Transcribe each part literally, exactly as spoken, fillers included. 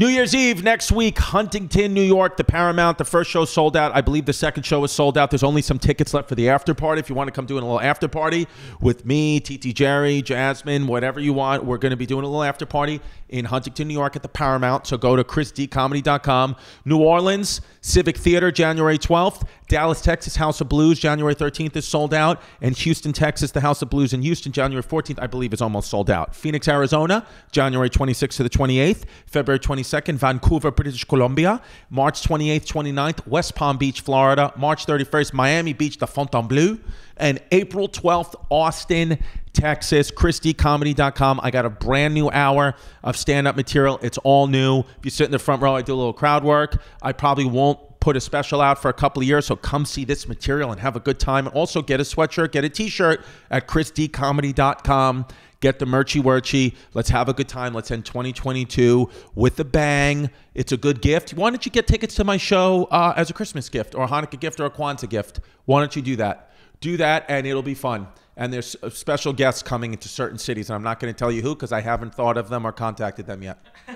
New Year's Eve next week, Huntington, New York, the Paramount. The first show sold out. I believe the second show is sold out. There's only some tickets left for the after party. If you want to come doing a little after party with me, T T Jerry, Jasmine, whatever you want, we're going to be doing a little after party in Huntington, New York at the Paramount. So go to Chris D Comedy dot com. New Orleans, Civic Theater, January twelfth. Dallas, Texas, House of Blues, January thirteenth is sold out. And Houston, Texas, the House of Blues in Houston, January fourteenth, I believe is almost sold out. Phoenix, Arizona, January twenty-sixth to the twenty-eighth. February twenty-second, Vancouver, British Columbia, March twenty-eighth, twenty-ninth, West Palm Beach, Florida, March thirty-first, Miami Beach, the Fontainebleau, and April twelfth, Austin, Texas. Chris D Comedy dot com. I got a brand new hour of stand-up material. It's all new. If you sit in the front row, I do a little crowd work. I probably won't put a special out for a couple of years, so come see this material and have a good time. And also get a sweatshirt, get a t-shirt at Chris D Comedy dot com. Get the merchy-werchy. Let's have a good time. Let's end twenty twenty-two with a bang. It's a good gift. Why don't you get tickets to my show uh, as a Christmas gift or a Hanukkah gift or a Kwanzaa gift? Why don't you do that? Do that, and it'll be fun. And there's special guests coming into certain cities, and I'm not going to tell you who because I haven't thought of them or contacted them yet. uh,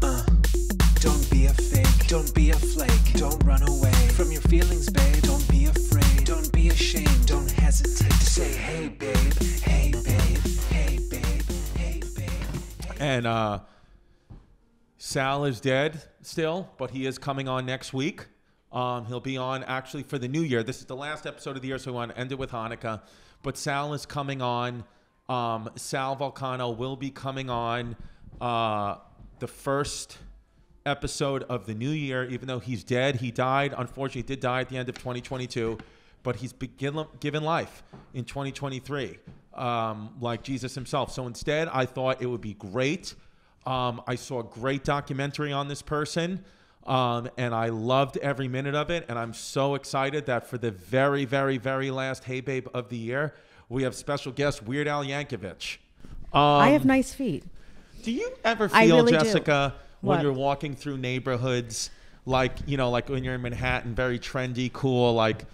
uh, don't be a fake. Don't be a flake. Don't run away from your feelings, babe. Don't be afraid. Don't be ashamed. Don't hesitate to say, hey, babe, hey, babe, hey, babe, hey, babe. Hey. And uh, Sal is dead still, but he is coming on next week. Um, he'll be on actually for the new year. This is the last episode of the year, so we want to end it with Hanukkah. But Sal is coming on. Um, Sal Vulcano will be coming on uh, the first episode of the new year, even though he's dead. He died, unfortunately, he did die at the end of twenty twenty-two, but he's begin, given life in twenty twenty-three, um, like Jesus himself. So instead, I thought it would be great. Um, I saw a great documentary on this person. Um, and I loved every minute of it. And I'm so excited that for the very, very, very last Hey Babe of the year, we have special guest Weird Al Yankovic. Um, I have nice feet. Do you ever feel, really, Jessica, when you're walking through neighborhoods, like, you know, like when you're in Manhattan, very trendy, cool, like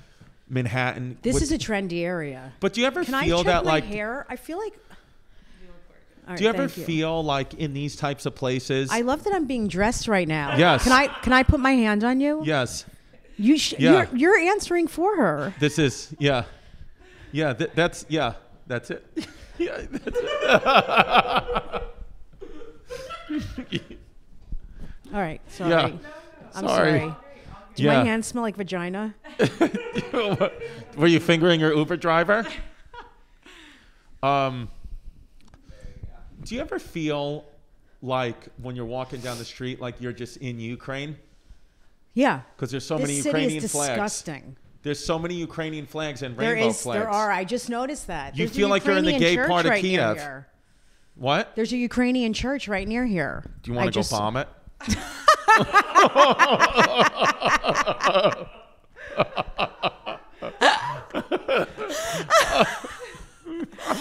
Manhattan. This with, is a trendy area. But do you ever Can feel I that my like hair? I feel like. Right, do you ever feel you. like in these types of places? I love that I'm being dressed right now. Yes. Can I can I put my hand on you? Yes. You sh yeah. you're, you're answering for her. This is yeah, yeah. Th that's yeah. That's it. yeah. That's it. All right. Sorry. Yeah. I'm sorry. sorry. Do yeah. my hands smell like vagina? Were you fingering your Uber driver? Um. Do you ever feel like when you're walking down the street, like you're just in Ukraine? Yeah. Because there's so this many Ukrainian flags. This city is disgusting. Flags. There's so many Ukrainian flags and rainbow there is, flags. There are. I just noticed that. You there's feel like you're in the gay part of right Kiev. Here. What? There's a Ukrainian church right near here. Do you want to go just... bomb it?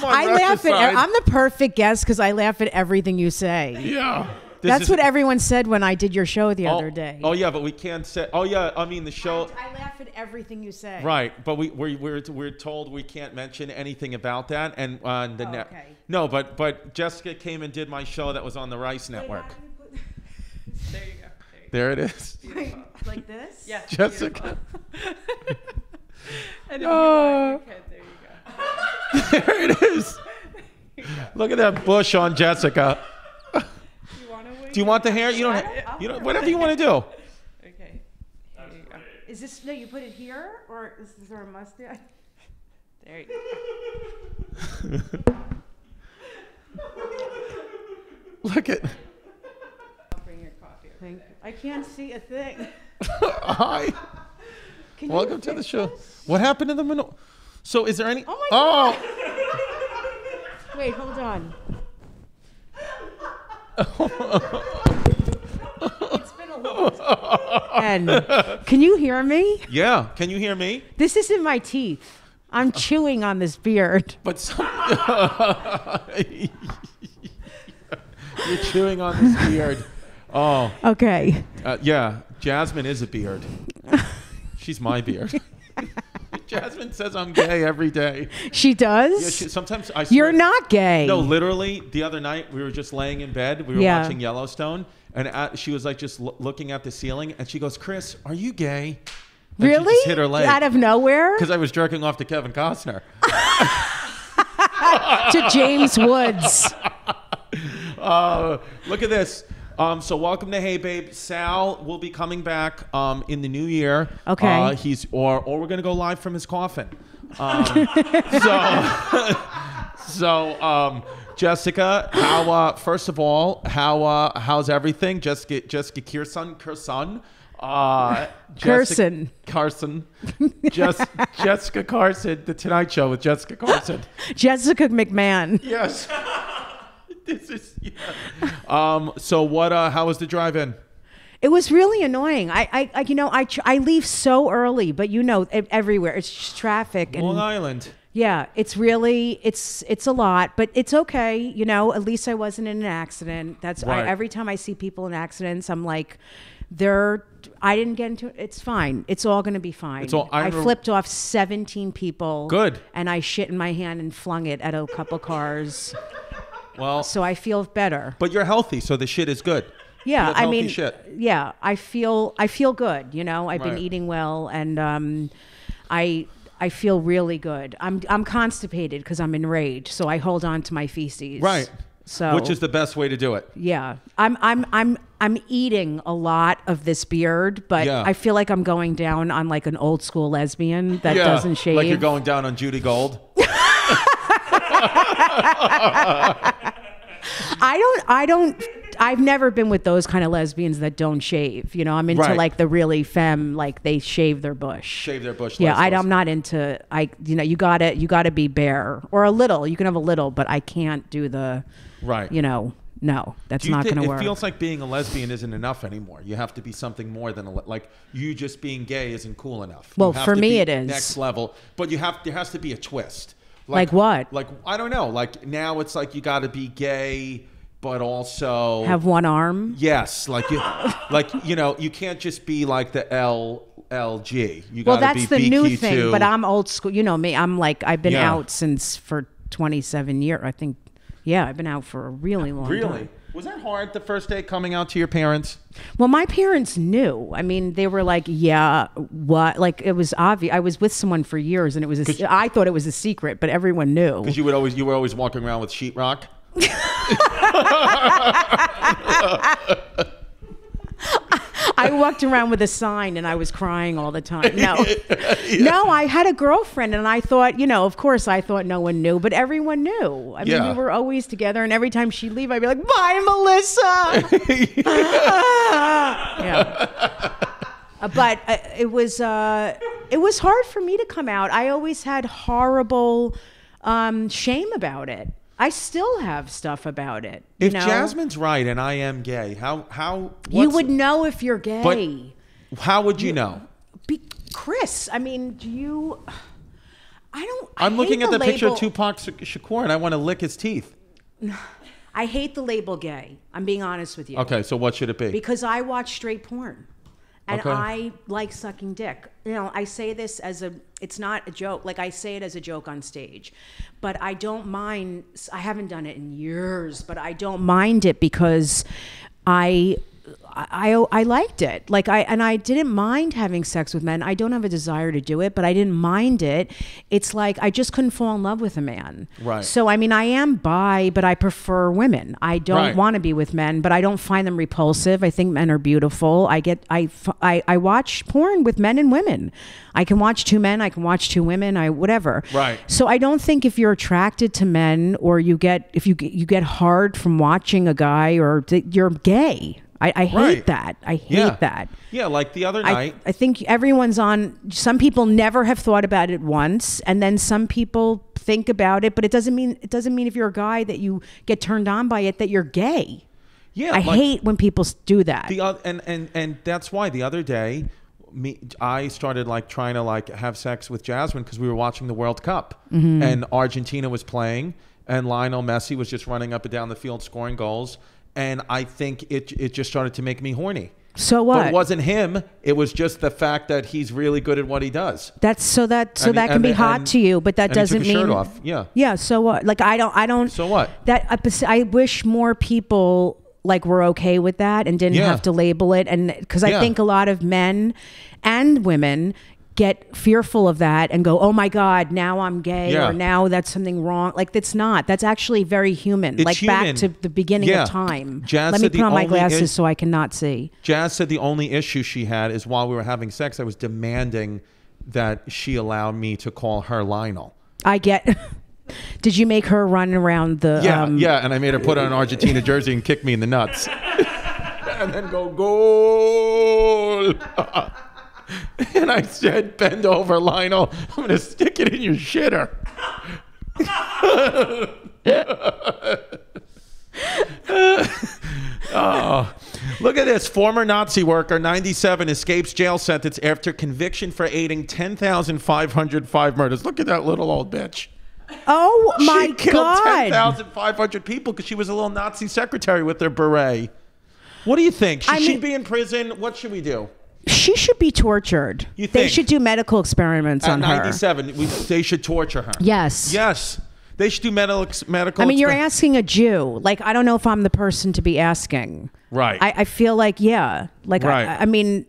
I laugh at, I'm the perfect guest because I laugh at everything you say. Yeah. That's is, what everyone said when I did your show the oh, other day. Oh, yeah, but we can't say, oh, yeah, I mean, the show. I, I laugh at everything you say. Right, but we, we're, we're, we're told we can't mention anything about that. And on the oh, net. Okay. No, but, but Jessica came and did my show that was on the Rice Network. Wait, there you go. There, you there go. It is. Wait, like this? Yeah. Jessica. And then uh, okay, there you go. There it is. Look at that bush on Jessica. Do you want to wait? Do you want the hair? You don't. Have, you don't. Whatever you want to do. Okay. There you go. Is this? No, you put it here, or is there a mustache? There you go. Look at. I'll bring your coffee. Over there. I can't see a thing. Hi. Can Welcome to the show. This? What happened to the manor? So is there any? Oh my oh. God! Wait, hold on. It's been a long time. And can you hear me? Yeah. Can you hear me? This isn't my teeth. I'm chewing on this beard. But some, you're chewing on this beard. Oh. Okay. Uh, yeah, Jasmine is a beard. She's my beard. Jasmine. Jasmine says I'm gay every day. She does? Yeah, she, sometimes I swear, you're not gay. No, literally, the other night, we were just laying in bed. We were yeah. watching Yellowstone. And at, she was like just l- looking at the ceiling. And she goes, Chris, are you gay? And really? She just hit her leg. Out of nowhere? Because I was jerking off to Kevin Costner. To James Woods. Uh, look at this. Um, so welcome to Hey Babe. Sal will be coming back um, in the new year. Okay. Uh, he's or or we're gonna go live from his coffin. Um, so so um, Jessica, how? Uh, first of all, how? Uh, how's everything? Jessica Jessica Kirsten Kirsten. Uh, Carson. Carson. Jess, Jessica Carson. The Tonight Show with Jessica Carson. Jessica McMahon. Yes. This is, yeah. um, so what, uh, how was the drive-in? It was really annoying. I, I, I you know, I, I leave so early, but you know, everywhere it's just traffic. And, Long Island. Yeah. It's really, it's, it's a lot, but it's okay. You know, at least I wasn't in an accident. That's right. I, every time I see people in accidents, I'm like, they're, I didn't get into it. It's fine. It's all going to be fine. It's all, I, I flipped off seventeen people. Good. And I shit in my hand and flung it at a couple cars. Well, so I feel better. But you're healthy, so the shit is good. Yeah, I mean, shit. yeah, I feel I feel good. You know, I've right. been eating well, and um, I I feel really good. I'm I'm constipated because I'm enraged, so I hold on to my feces. Right. So which is the best way to do it? Yeah, I'm I'm I'm I'm eating a lot of this beard, but yeah. I feel like I'm going down on like an old school lesbian that yeah, doesn't shave. Like you're going down on Judy Gold. I don't, I don't, I've never been with those kind of lesbians that don't shave. You know, I'm into right. like the really femme, like they shave their bush. Shave their bush. Yeah, I, I'm not into, I, you know, you gotta, you gotta be bare or a little, you can have a little, but I can't do the, right. you know, no, that's not th- gonna it work. It feels like being a lesbian isn't enough anymore. You have to be something more than, a le- like you just being gay isn't cool enough. Well, for me it is. Next level, but you have, there has to be a twist. Like, like what? Like, I don't know. Like, now it's like you got to be gay, but also... Have one arm? Yes. Like, you, like you know, you can't just be like the L... L G. You well, gotta that's be the B Q two. New thing, but I'm old school. You know me. I'm like, I've been yeah. out since for twenty-seven years. I think, yeah, I've been out for a really long really? time. Really? Was that hard the first day coming out to your parents? Well, my parents knew. I mean, they were like, yeah, what? Like, it was obvious. I was with someone for years, and it was. A, I thought it was a secret, but everyone knew. Because you would always, you were always walking around with sheetrock. I walked around with a sign and I was crying all the time. No, yeah. no, I had a girlfriend and I thought, you know, of course I thought no one knew, but everyone knew. I mean, yeah. we were always together and every time she'd leave, I'd be like, bye, Melissa. yeah. Uh, but uh, it was, uh, it was hard for me to come out. I always had horrible um, shame about it. I still have stuff about it. You if know? Jasmine's right and I am gay, how... how you would know if you're gay. But how would you know? Be, Chris, I mean, do you... I don't... I'm I looking at the, the picture of Tupac Shakur and I want to lick his teeth. I hate the label gay. I'm being honest with you. Okay, so what should it be? Because I watch straight porn. And okay. I like sucking dick. You know, I say this as a, it's not a joke. Like I say it as a joke on stage, but I don't mind. I haven't done it in years, but I don't mind it because I, I, I liked it. Like I, and I didn't mind having sex with men. I don't have a desire to do it, but I didn't mind it. It's like, I just couldn't fall in love with a man. Right. So, I mean, I am bi, but I prefer women. I don't right. want to be with men, but I don't find them repulsive. I think men are beautiful. I get, I, I, I watch porn with men and women. I can watch two men. I can watch two women. I, whatever. Right. So I don't think if you're attracted to men or you get, if you get, you get hard from watching a guy or you're gay. I, I hate right. that. I hate yeah. that. Yeah, like the other night. I, I think everyone's on, some people never have thought about it once, and then some people think about it, but it doesn't mean, it doesn't mean if you're a guy that you get turned on by it, that you're gay. Yeah. I like, hate when people do that. The uh, and, and, and that's why the other day, me, I started like trying to like have sex with Jasmine because we were watching the World Cup mm-hmm. and Argentina was playing and Lionel Messi was just running up and down the field scoring goals. And I think it it just started to make me horny. So what? But it wasn't him. It was just the fact that he's really good at what he does. That's so that so I mean, that can and, be hot and, to you, but that and doesn't he took his mean shirt off. Yeah. Yeah. So what? Like I don't. I don't. So what? That I wish more people like were okay with that and didn't yeah. have to label it, and because I yeah. think a lot of men and women get fearful of that and go, oh my God, now I'm gay yeah. or now that's something wrong. Like that's not, that's actually very human. It's like human. Back to the beginning yeah. of time. Jazz Let me put on my glasses is- so I cannot see. Jazz said the only issue she had is while we were having sex, I was demanding that she allow me to call her Lionel. I get, did you make her run around the- Yeah, um, yeah, and I made her put on an Argentina jersey and kick me in the nuts. And then go, goal. And I said, bend over, Lionel. I'm going to stick it in your shitter. Oh, look at this. Former Nazi worker, ninety-seven, escapes jail sentence after conviction for aiding ten thousand five hundred five murders. Look at that little old bitch. Oh, my God. She killed ten thousand five hundred people because she was a little Nazi secretary with her beret. What do you think? Should I mean- she be in prison? What should we do? She should be tortured. You think? They should do medical experiments At on ninety-seven, her. At ninety-seven, they should torture her. Yes. Yes. They should do medical medical. I mean, exper- you're asking a Jew. Like, I don't know if I'm the person to be asking. Right. I, I feel like, yeah. Like, right. I, I mean,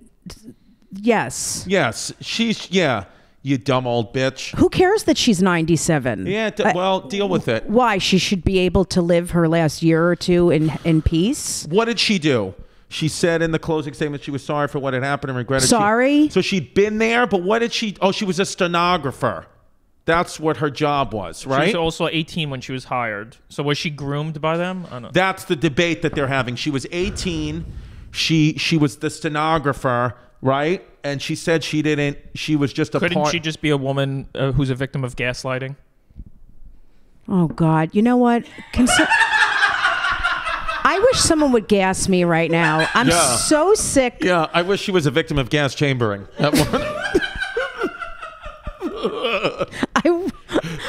yes. Yes. She's, yeah. You dumb old bitch. Who cares that she's ninety-seven? Yeah, d- well, deal with it. Why? She should be able to live her last year or two in in peace. What did she do? She said in the closing statement she was sorry for what had happened and regretted. Sorry? She, so she'd been there, but what did she... Oh, she was a stenographer. That's what her job was, right? She was also eighteen when she was hired. So was she groomed by them? I don't know. That's the debate that they're having. She was eighteen. She she was the stenographer, right? And she said she didn't... She was just a Couldn't part... Couldn't she just be a woman uh, who's a victim of gaslighting? Oh, God. You know what? Consider... I wish someone would gas me right now. I'm yeah. so sick. Yeah, I wish she was a victim of gas chambering. That one. I,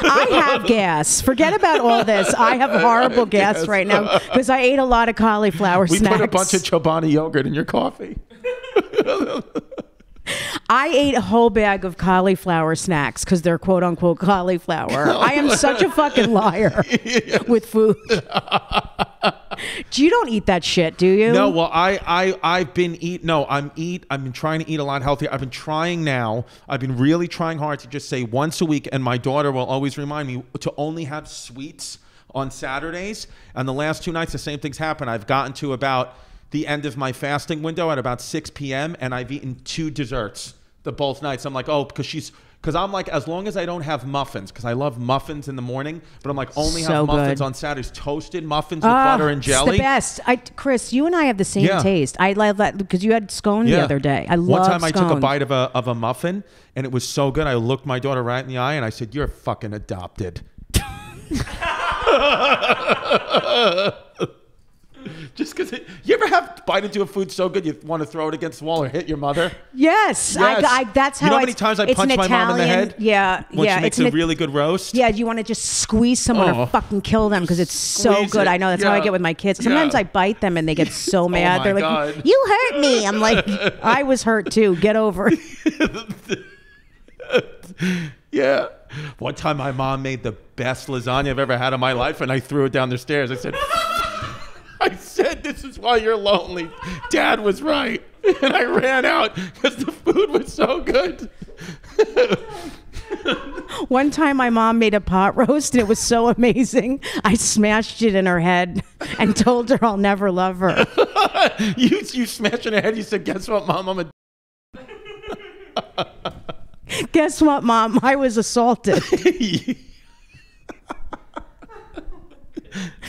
I have gas. Forget about all this. I have horrible gas, gas. right now because I ate a lot of cauliflower we snacks. We put a bunch of Chobani yogurt in your coffee. I ate a whole bag of cauliflower snacks because they're quote unquote cauliflower. I am such a fucking liar yes. with food. You don't eat that shit, do you? No, well, I, I, I've been eat. No, I'm eat. I've been trying to eat a lot healthier. I've been trying now. I've been really trying hard to just say once a week, and my daughter will always remind me to only have sweets on Saturdays. And the last two nights, the same things happened. I've gotten to about the end of my fasting window at about six p.m. and I've eaten two desserts the both nights. I'm like, oh, because she's... Because I'm like, as long as I don't have muffins, because I love muffins in the morning, but I'm like, only so have muffins good. on Saturdays. Toasted muffins with oh, butter and jelly. It's the best. I, Chris, you and I have the same yeah. taste. I love that because you had scone yeah. the other day. I love One time scones. I took a bite of a of a muffin, and it was so good. I looked my daughter right in the eye, and I said, you're fucking adopted. Just because you ever have bite into a food so good you want to throw it against the wall or hit your mother? Yes, yes. I, I, that's how. You know how I, many times I punch my Italian, mom in the head? Yeah, when yeah. She makes it's a an, really good roast. Yeah, you want to just squeeze someone oh. or fucking kill them because it's so good. It. I know that's yeah. how I get with my kids. Sometimes yeah. I bite them and they get so mad. Oh They're like, God. "You hurt me." I'm like, "I was hurt too. Get over it." Yeah. One time, my mom made the best lasagna I've ever had in my life, and I threw it down the stairs. I said. I said, this is why you're lonely. Dad was right. And I ran out because the food was so good. One time my mom made a pot roast and it was so amazing. I smashed it in her head and told her I'll never love her. you you smashed in her head. You said, guess what, Mom? I'm a... Guess what, Mom? I was assaulted.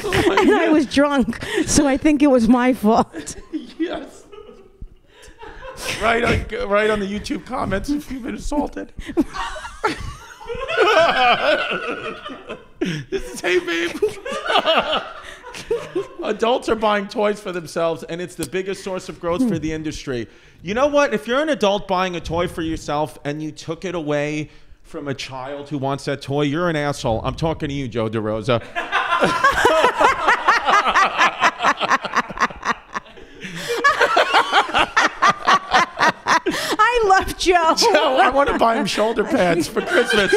Oh and God. I was drunk, so I think it was my fault. Yes. Right on, right on the YouTube comments if you've been assaulted. This is, hey, babe. Adults are buying toys for themselves, and it's the biggest source of growth for the industry. You know what? If you're an adult buying a toy for yourself and you took it away from a child who wants that toy, you're an asshole. I'm talking to you, Joe DeRosa. Joe, I want to buy him shoulder pads for Christmas.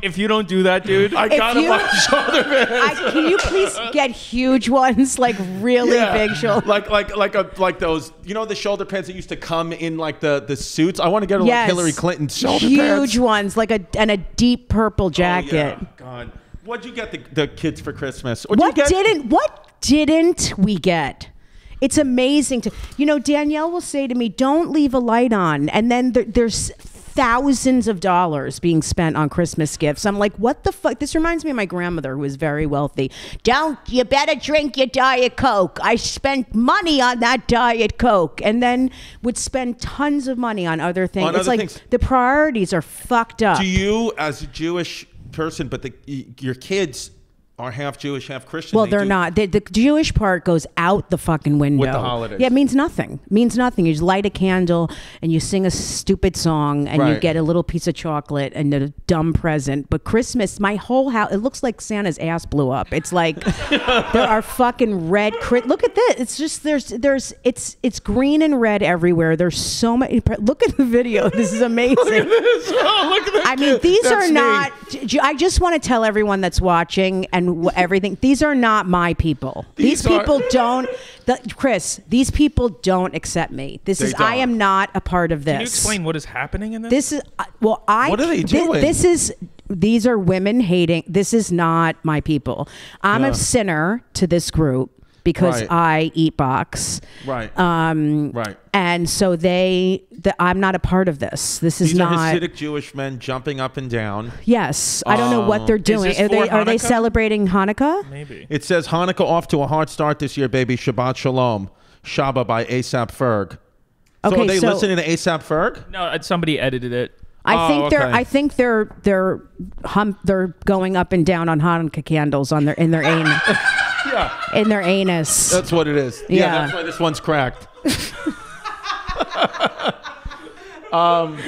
If you don't do that, dude, I gotta you, buy shoulder pads. I, can you please get huge ones, like really yeah. big shoulders? Like like like a, like those, you know, the shoulder pads that used to come in like the the suits. I want to get a, yes. like Hillary Clinton's shoulder huge pads. Huge ones, like a and a deep purple jacket. Oh, yeah. God, what'd you get the, the kids for Christmas? What'd what you get? didn't what didn't we get? It's amazing to, you know, Danielle will say to me, don't leave a light on. And then there, there's thousands of dollars being spent on Christmas gifts. I'm like, what the fuck? This reminds me of my grandmother, who was very wealthy. Don't, you better drink your Diet Coke. I spent money on that Diet Coke. And then would spend tons of money on other things. On it's other like things. The priorities are fucked up. Do you, as a Jewish person, but the, your kids... are half Jewish, half Christian. Well, they they're do. not. They, the Jewish part goes out the fucking window. With the holidays. Yeah, it means nothing. It means nothing. You just light a candle and you sing a stupid song and right. you get a little piece of chocolate and a dumb present. But Christmas, my whole house, it looks like Santa's ass blew up. It's like there are fucking red, look at this. It's just, there's, there's, it's, it's green and red everywhere. There's so much, look at the video. This is amazing. Look at this. Oh, look at that. I mean, these that's are not, me. I just want to tell everyone that's watching and everything, these are not my people. These, these people don't, the, Chris, these people don't accept me. This they is, don't. I am not a part of this. Can you explain what is happening in this? This is, uh, well, I. What are they doing? This, this is, these are women hating, this is not my people. I'm yeah. a sinner to this group because right. I eat box. Right. Um, right. And so they, the, I'm not a part of this. This is These not. These are Hasidic Jewish men jumping up and down. Yes. Um, I don't know what they're doing. Are they, are they celebrating Hanukkah? Maybe. It says Hanukkah off to a hard start this year, baby. Shabbat Shalom. Shabbat by A$AP Ferg. So okay, are they so, listening to A$AP Ferg? No, somebody edited it. I oh, think they're. Okay. I think they're. They're. Hum, they're going up and down on Hanukkah candles on their in their aim. Yeah. In their anus. That's what it is. Yeah, yeah, that's why this one's cracked. um,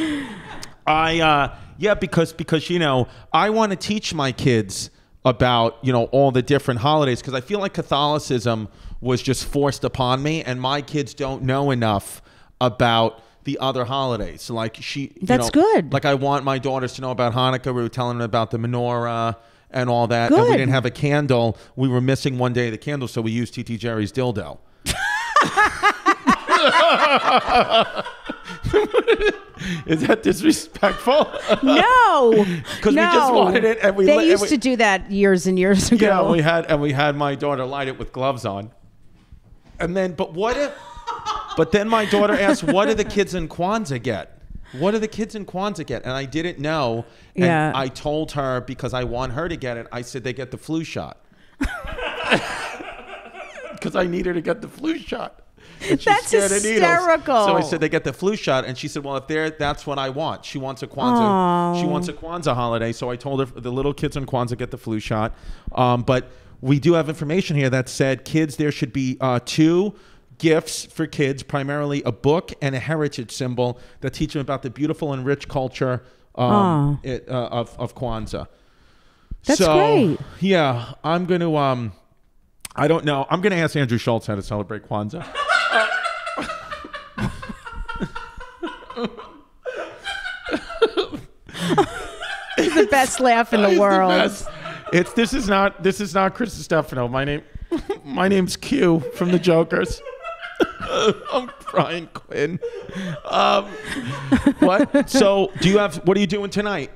I uh, yeah, because because you know, I want to teach my kids about, you know, all the different holidays, because I feel like Catholicism was just forced upon me, and my kids don't know enough about the other holidays. Like she, that's you know, good. Like I want my daughters to know about Hanukkah. We were telling them about the menorah and all that. Good. And we didn't have a candle. We were missing one day of the candle, so we used T T Jerry's dildo. Is that disrespectful? No. Because no. we just wanted it, and we They used and we, to do that years and years ago. Yeah, we had and we had my daughter light it with gloves on. And then but what if but then my daughter asked, what do the kids in Kwanzaa get? What do the kids in Kwanzaa get? And I didn't know. And yeah. I told her because I want her to get it. I said they get the flu shot. Because I need her to get the flu shot. That's hysterical. So I said they get the flu shot. And she said, well, if they're, that's what I want. She wants a Kwanzaa. Aww. She wants a Kwanzaa holiday. So I told her the little kids in Kwanzaa get the flu shot. Um, but we do have information here that said kids, there should be uh, two gifts for kids, primarily a book and a heritage symbol that teach them about the beautiful and rich culture um, oh. it, uh, of, of Kwanzaa. That's so, great. Yeah, I'm going to, um, I don't know. I'm going to ask Andrew Schultz how to celebrate Kwanzaa. It's the best laugh in the world. It's, the it's this is not this is not Chris DiStefano. My name, my name's Q from the Jokers. I'm Brian Quinn. Um, what? So, do you have? What are you doing tonight?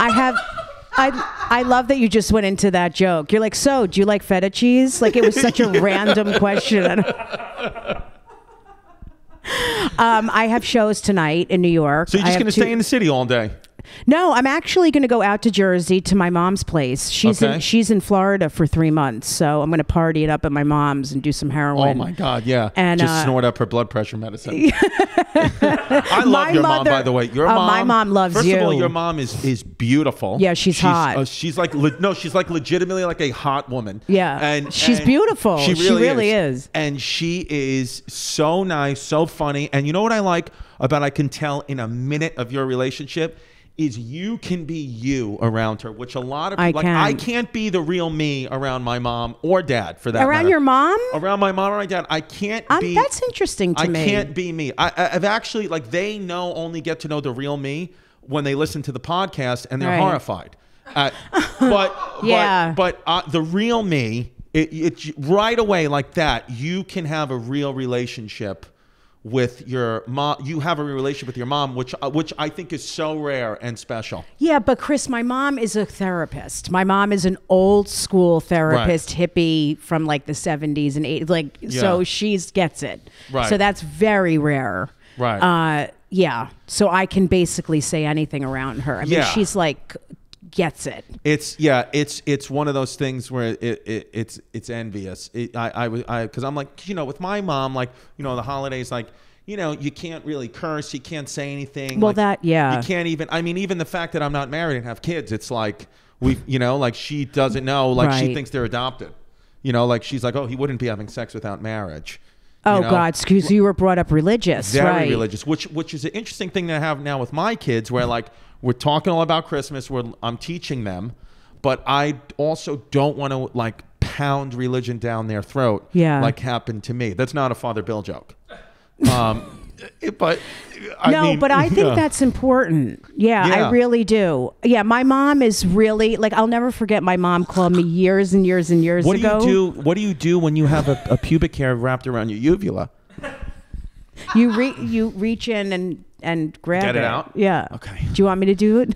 I have. I I love that you just went into that joke. You're like, so do you like feta cheese? Like it was such a yeah. random question. um, I have shows tonight in New York. So you're just going to stay in the city all day? No, I'm actually going to go out to Jersey to my mom's place. She's okay. in, she's in Florida for three months, so I'm going to party it up at my mom's and do some heroin. Oh my God, yeah, and just uh, snort up her blood pressure medicine. I love my your mother, mom, by the way. Your uh, mom, my mom loves first you. First of all, your mom is is beautiful. Yeah, she's, she's hot. Uh, she's like le no, she's like legitimately like a hot woman. Yeah, and she's and beautiful. She really, she really is. is, and she is so nice, so funny. And you know what I like about I can tell in a minute of your relationship is you can be you around her, which a lot of people, like, can. I can't be the real me around my mom or dad, for that around matter. Your mom? Around my mom or my dad. I can't um, be. That's interesting to I me. I can't be me. I, I've actually, like, they know only get to know the real me when they listen to the podcast, and they're right. horrified. Uh, but, yeah. But, but uh, the real me, it, it, right away like that, you can have a real relationship with your mom. You have a relationship with your mom, which uh, which I think is so rare and special. Yeah, but Chris, my mom is a therapist. My mom is an old school therapist, right. hippie from like the seventies and eighties. Like, yeah. so she gets it. Right. So that's very rare. Right. Uh, yeah. So I can basically say anything around her. I mean, yeah. she's like gets it. It's yeah. It's it's one of those things where it, it it's it's envious. It, I I I because I'm like, you know, with my mom, like, you know, the holidays, like, you know, you can't really curse, you can't say anything. Well, like, that yeah. You can't even. I mean, even the fact that I'm not married and have kids, it's like we, you know, like she doesn't know, like right. she thinks they're adopted. You know, like she's like, oh, he wouldn't be having sex without marriage. Oh, you know? God, because you were brought up religious, very right. religious, which which is an interesting thing to have now with my kids, where like we're talking all about Christmas, where I'm teaching them, but I also don't want to like pound religion down their throat, yeah. like happened to me. That's not a Father Bill joke. Um, but I no, mean, but I think yeah. that's important. Yeah, yeah, I really do. Yeah, my mom is really like, I'll never forget. My mom called me years and years and years what ago. What do you do? What do you do when you have a, a pubic hair wrapped around your uvula? You re you reach in and and grab Get it. Get it out. Yeah. Okay. Do you want me to do it?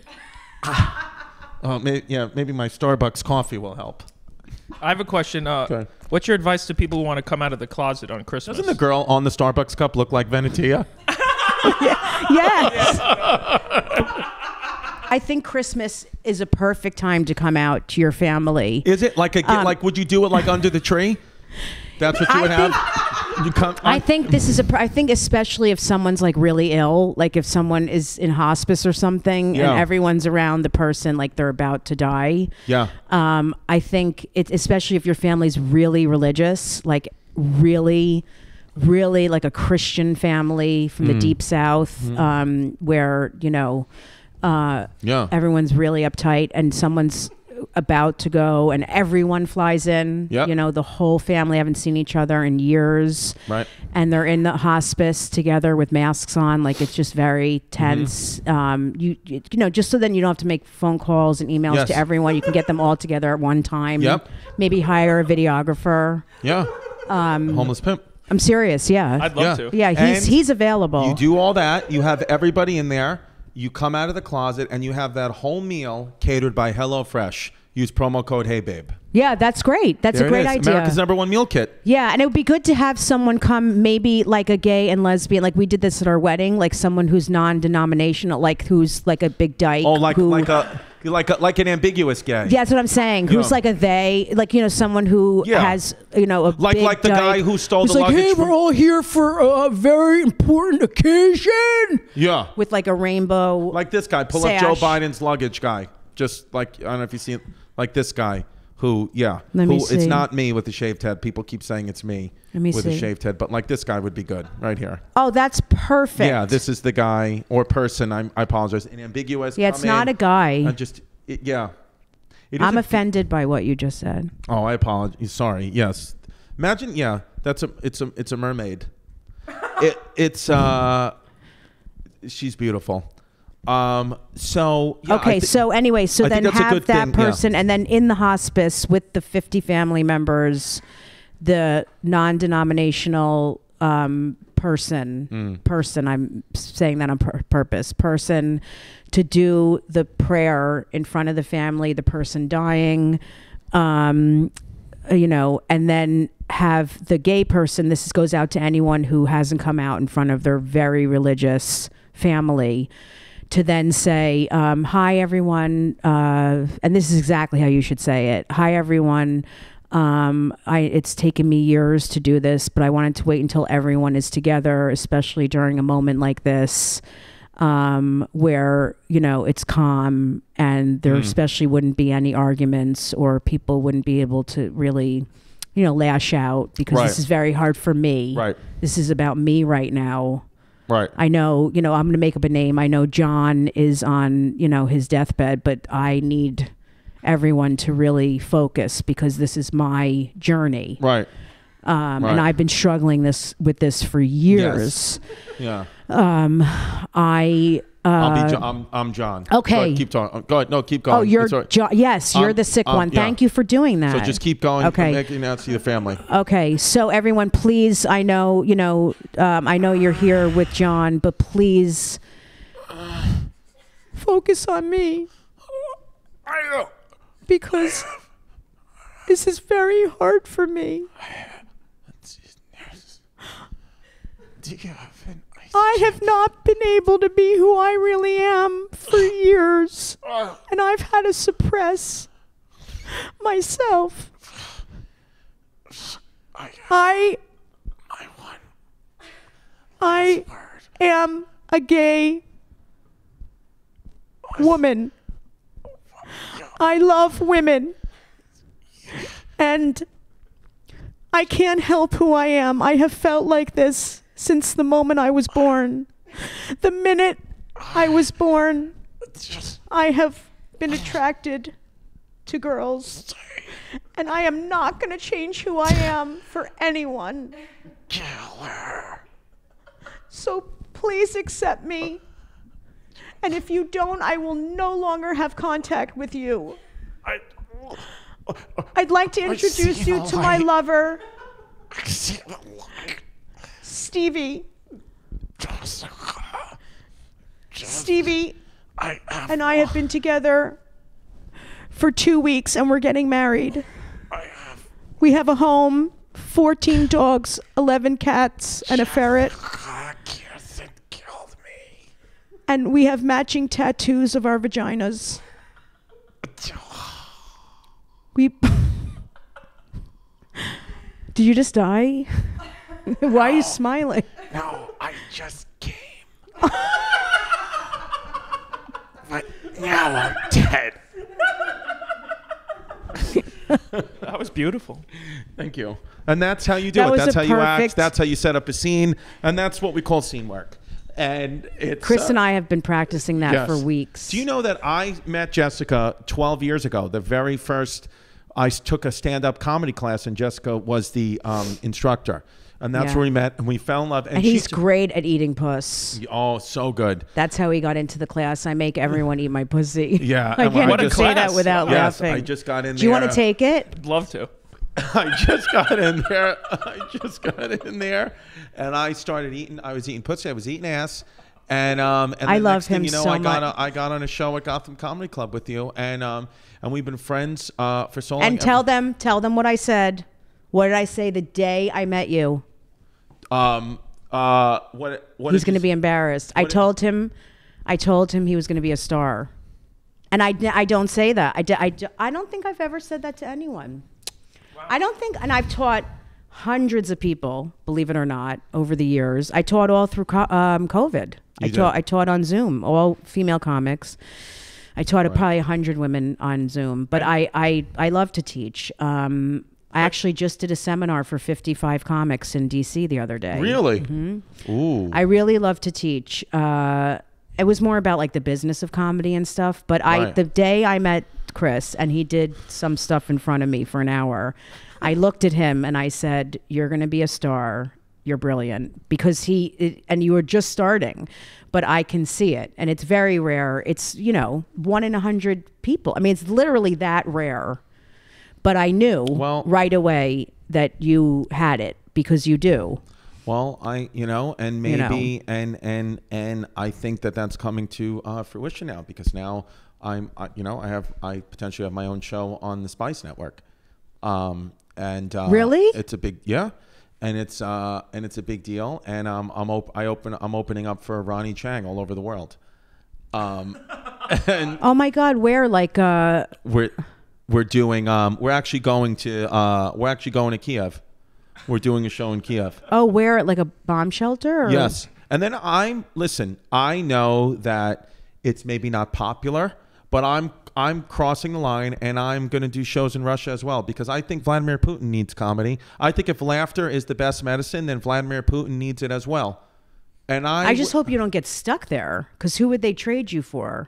uh, maybe, yeah. Maybe my Starbucks coffee will help. I have a question. Uh, okay. What's your advice to people who want to come out of the closet on Christmas? Doesn't the girl on the Starbucks cup look like Venetia? yeah. Yes. I think Christmas is a perfect time to come out to your family. Is it like a um, like? Would you do it like under the tree? That's what you would I have. Think, you come, I think this is a. I think especially if someone's like really ill, like if someone is in hospice or something, yeah. and everyone's around the person like they're about to die. Yeah. Um. I think it's especially if your family's really religious, like really, really like a Christian family from mm. the Deep South, mm. um, where you know, uh, yeah, everyone's really uptight and someone's about to go and everyone flies in, yep. you know, the whole family haven't seen each other in years, right, and they're in the hospice together with masks on, like it's just very tense. Mm-hmm. um you you know, just so then you don't have to make phone calls and emails yes. to everyone, you can get them all together at one time. Yep. Maybe hire a videographer. Yeah. um a homeless pimp. I'm serious. Yeah, I'd love yeah. to. Yeah, he's and he's available. You do all that, you have everybody in there. You come out of the closet and you have that whole meal catered by HelloFresh. Use promo code Hey Babe. Yeah, that's great. That's there a great it is. idea. America's number one meal kit. Yeah, and it would be good to have someone come, maybe like a gay and lesbian. Like we did this at our wedding. Like someone who's non-denominational, like who's like a big dyke. Oh, like who, like a like a, like an ambiguous gay. Yeah, that's what I'm saying. Who's yeah. like a they? Like, you know, someone who yeah. has, you know, a like big like the guy who stole who's the like, luggage. Hey, we're all here for a very important occasion. Yeah, with like a rainbow. Like this guy, pull sash. up Joe Biden's luggage guy. Just like, I don't know if you see, like this guy. Who, yeah, Let who, it's not me with the shaved head. People keep saying it's me, me with see. a shaved head, but like this guy would be good right here. Oh, that's perfect. Yeah, this is the guy or person. I'm, I apologize. An ambiguous. Yeah, it's I'm not in. a guy. I just, it, yeah. It I'm offended by what you just said. Oh, I apologize. Sorry. Yes. Imagine, yeah, that's a, it's a, it's a mermaid. it, it's, uh, she's beautiful. Um, so, yeah, okay. So anyway, so I then have that thing, person yeah. and then in the hospice with the fifty family members, the non-denominational, um, person, mm. person, I'm saying that on pur purpose, person to do the prayer in front of the family, the person dying, um, you know, and then have the gay person, this goes out to anyone who hasn't come out in front of their very religious family, to then say, um, hi, everyone. Uh, and this is exactly how you should say it. Hi, everyone. Um, I, it's taken me years to do this, but I wanted to wait until everyone is together, especially during a moment like this, um, where, you know, it's calm and there mm. especially wouldn't be any arguments or people wouldn't be able to really, you know, lash out because right. this is very hard for me. Right. This is about me right now. Right. I know, you know, I'm going to make up a name. I know John is on, you know, his deathbed, but I need everyone to really focus because this is my journey. Right. Um, right. And I've been struggling this with this for years. Yes. Yeah. Um, I, uh, I'll be John. I'm, I'm John. Okay. Go ahead, keep talking. Go ahead. No, keep going. Oh, you're John. Yes. You're um, the sick um, one. Yeah. Thank you for doing that. So just keep going. Okay. Making out to the family. Okay. So everyone, please, I know, you know, um, I know you're here with John, but please focus on me. I know. Because this is very hard for me. I have not been able to be who I really am for years. And I've had to suppress myself. I I am a gay woman. I love women. And I can't help who I am. I have felt like this since the moment I was born. The minute I was born, I have been attracted to girls. And I am not going to change who I am for anyone. So please accept me. And if you don't, I will no longer have contact with you. I... I'd like to introduce you to my lover, Stevie. Stevie and I have been together for two weeks and we're getting married. We have a home, fourteen dogs, eleven cats, and a ferret. And we have matching tattoos of our vaginas. We Did you just die? Why no. Are you smiling? No, I just came. But now I'm dead. That was beautiful. Thank you. And that's how you do that it. That's how you act. That's how you set up a scene. And that's what we call scene work. And it's, Chris uh, and I have been practicing that yes. for weeks. Do you know that I met Jessica twelve years ago? The very first, I took a stand-up comedy class, and Jessica was the um, instructor. And that's yeah. where we met, and we fell in love. And, and he's great at eating puss. Oh, so good. That's how he got into the class. I make everyone eat my pussy. Yeah. I can't what even say that without yes, laughing. I just got in Do there. Do you want to take it? I'd love to. I just got in there. I just got in there, and I started eating. I was eating pussy. I was eating ass, and um. And I love him so much. You know, I got a, I got on a show at Gotham Comedy Club with you, and um, and we've been friends uh for so long. And tell them, tell them what I said. What did I say the day I met you? Um. Uh. What? What? He's going to be embarrassed. I told him. I told him he was going to be a star, and I I don't say that. I I I don't think I've ever said that to anyone. I don't think, and I've taught hundreds of people, believe it or not, over the years. I taught all through co um, COVID. You I taught. Did. I taught on Zoom, all female comics. I taught right. probably a hundred women on Zoom, but right. I, I, I love to teach. Um, I actually just did a seminar for fifty-five comics in D C the other day. Really? Mm-hmm. Ooh. I really love to teach. Uh, it was more about like the business of comedy and stuff, but right. I, the day I met Chris and he did some stuff in front of me for an hour, I looked at him and I said, you're going to be a star. You're brilliant. Because he, it, and you were just starting, but I can see it. And it's very rare. It's, you know, one in a hundred people. I mean, it's literally that rare, but I knew well, right away that you had it because you do. Well, I, you know, and maybe, you know. and, and, and I think that that's coming to uh, fruition now because now I'm, I, you know, I have, I potentially have my own show on the Spice Network. Um, and, uh, really? It's a big, yeah. And it's, uh, and it's a big deal. And, um, I'm, op I open, I'm opening up for Ronnie Chang all over the world. Um, and oh my God, where like, uh, we're, we're doing, um, we're actually going to, uh, we're actually going to Kiev. We're doing a show in Kiev. Oh, where? Like a bomb shelter? Or? Yes. And then I'm, listen, I know that it's maybe not popular, but I'm I'm crossing the line and I'm going to do shows in Russia as well because I think Vladimir Putin needs comedy. I think if laughter is the best medicine, then Vladimir Putin needs it as well. And I, I just hope you don't get stuck there, because who would they trade you for?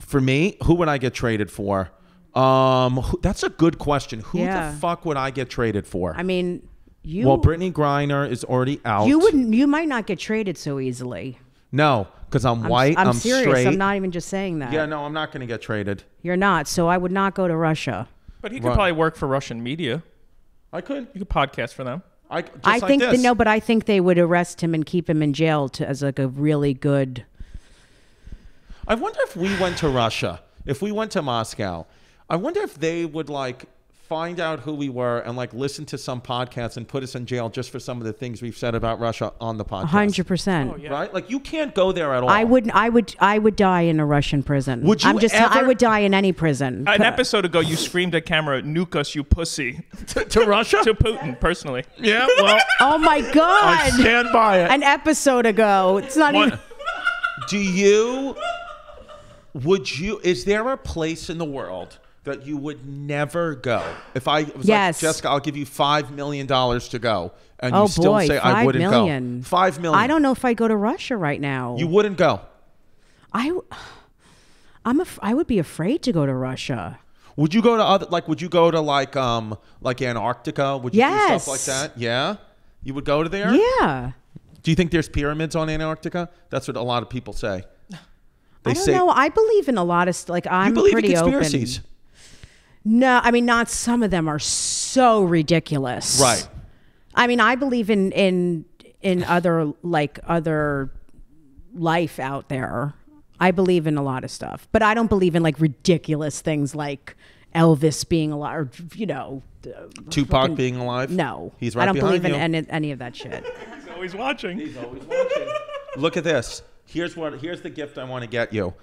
For me, who would I get traded for? Um, who, that's a good question. Who yeah. the fuck would I get traded for? I mean, you. Well, Brittany Griner is already out. You wouldn't. You might not get traded so easily. No, because I'm, I'm white. I'm, I'm serious. Straight. I'm not even just saying that. Yeah, no, I'm not going to get traded. You're not. So I would not go to Russia. But he could Run. probably work for Russian media. I could. You could podcast for them. I, just I like think this. The, no, but I think they would arrest him and keep him in jail to, as like a really good. I wonder if we went to Russia, if we went to Moscow, I wonder if they would like find out who we were and like listen to some podcasts and put us in jail just for some of the things we've said about Russia on the podcast. one hundred percent. Oh, yeah. Right? Like you can't go there at all. I would I would I would die in a Russian prison. Would you I'm just ever, I would die in any prison. An episode ago you screamed at camera, "Nuke us, you pussy." to, to Russia? To Putin personally. Yeah, well. Oh my God. I stand by it. An episode ago. It's not One. even Do you Would you, is there a place in the world that you would never go? If I was yes. like, Jessica, I'll give you five million dollars to go. And oh you still boy, say I wouldn't million. go. five million dollars. I don't know if I go to Russia right now. You wouldn't go. I, I'm a, I would be afraid to go to Russia. Would you go to other, like, would you go to like, um, like Antarctica? Would you yes. do stuff like that? Yeah. You would go to there? Yeah. Do you think there's pyramids on Antarctica? That's what a lot of people say. They I don't say, know. I believe in a lot of like I'm you believe pretty in conspiracies. Open. No, I mean not some of them are so ridiculous. Right. I mean I believe in in in other like other life out there. I believe in a lot of stuff, but I don't believe in like ridiculous things like Elvis being alive, or you know, Tupac being alive. No, he's right behind you. I don't believe in any, any of that shit. He's always watching. He's always watching. Look at this. Here's what. Here's the gift I want to get you,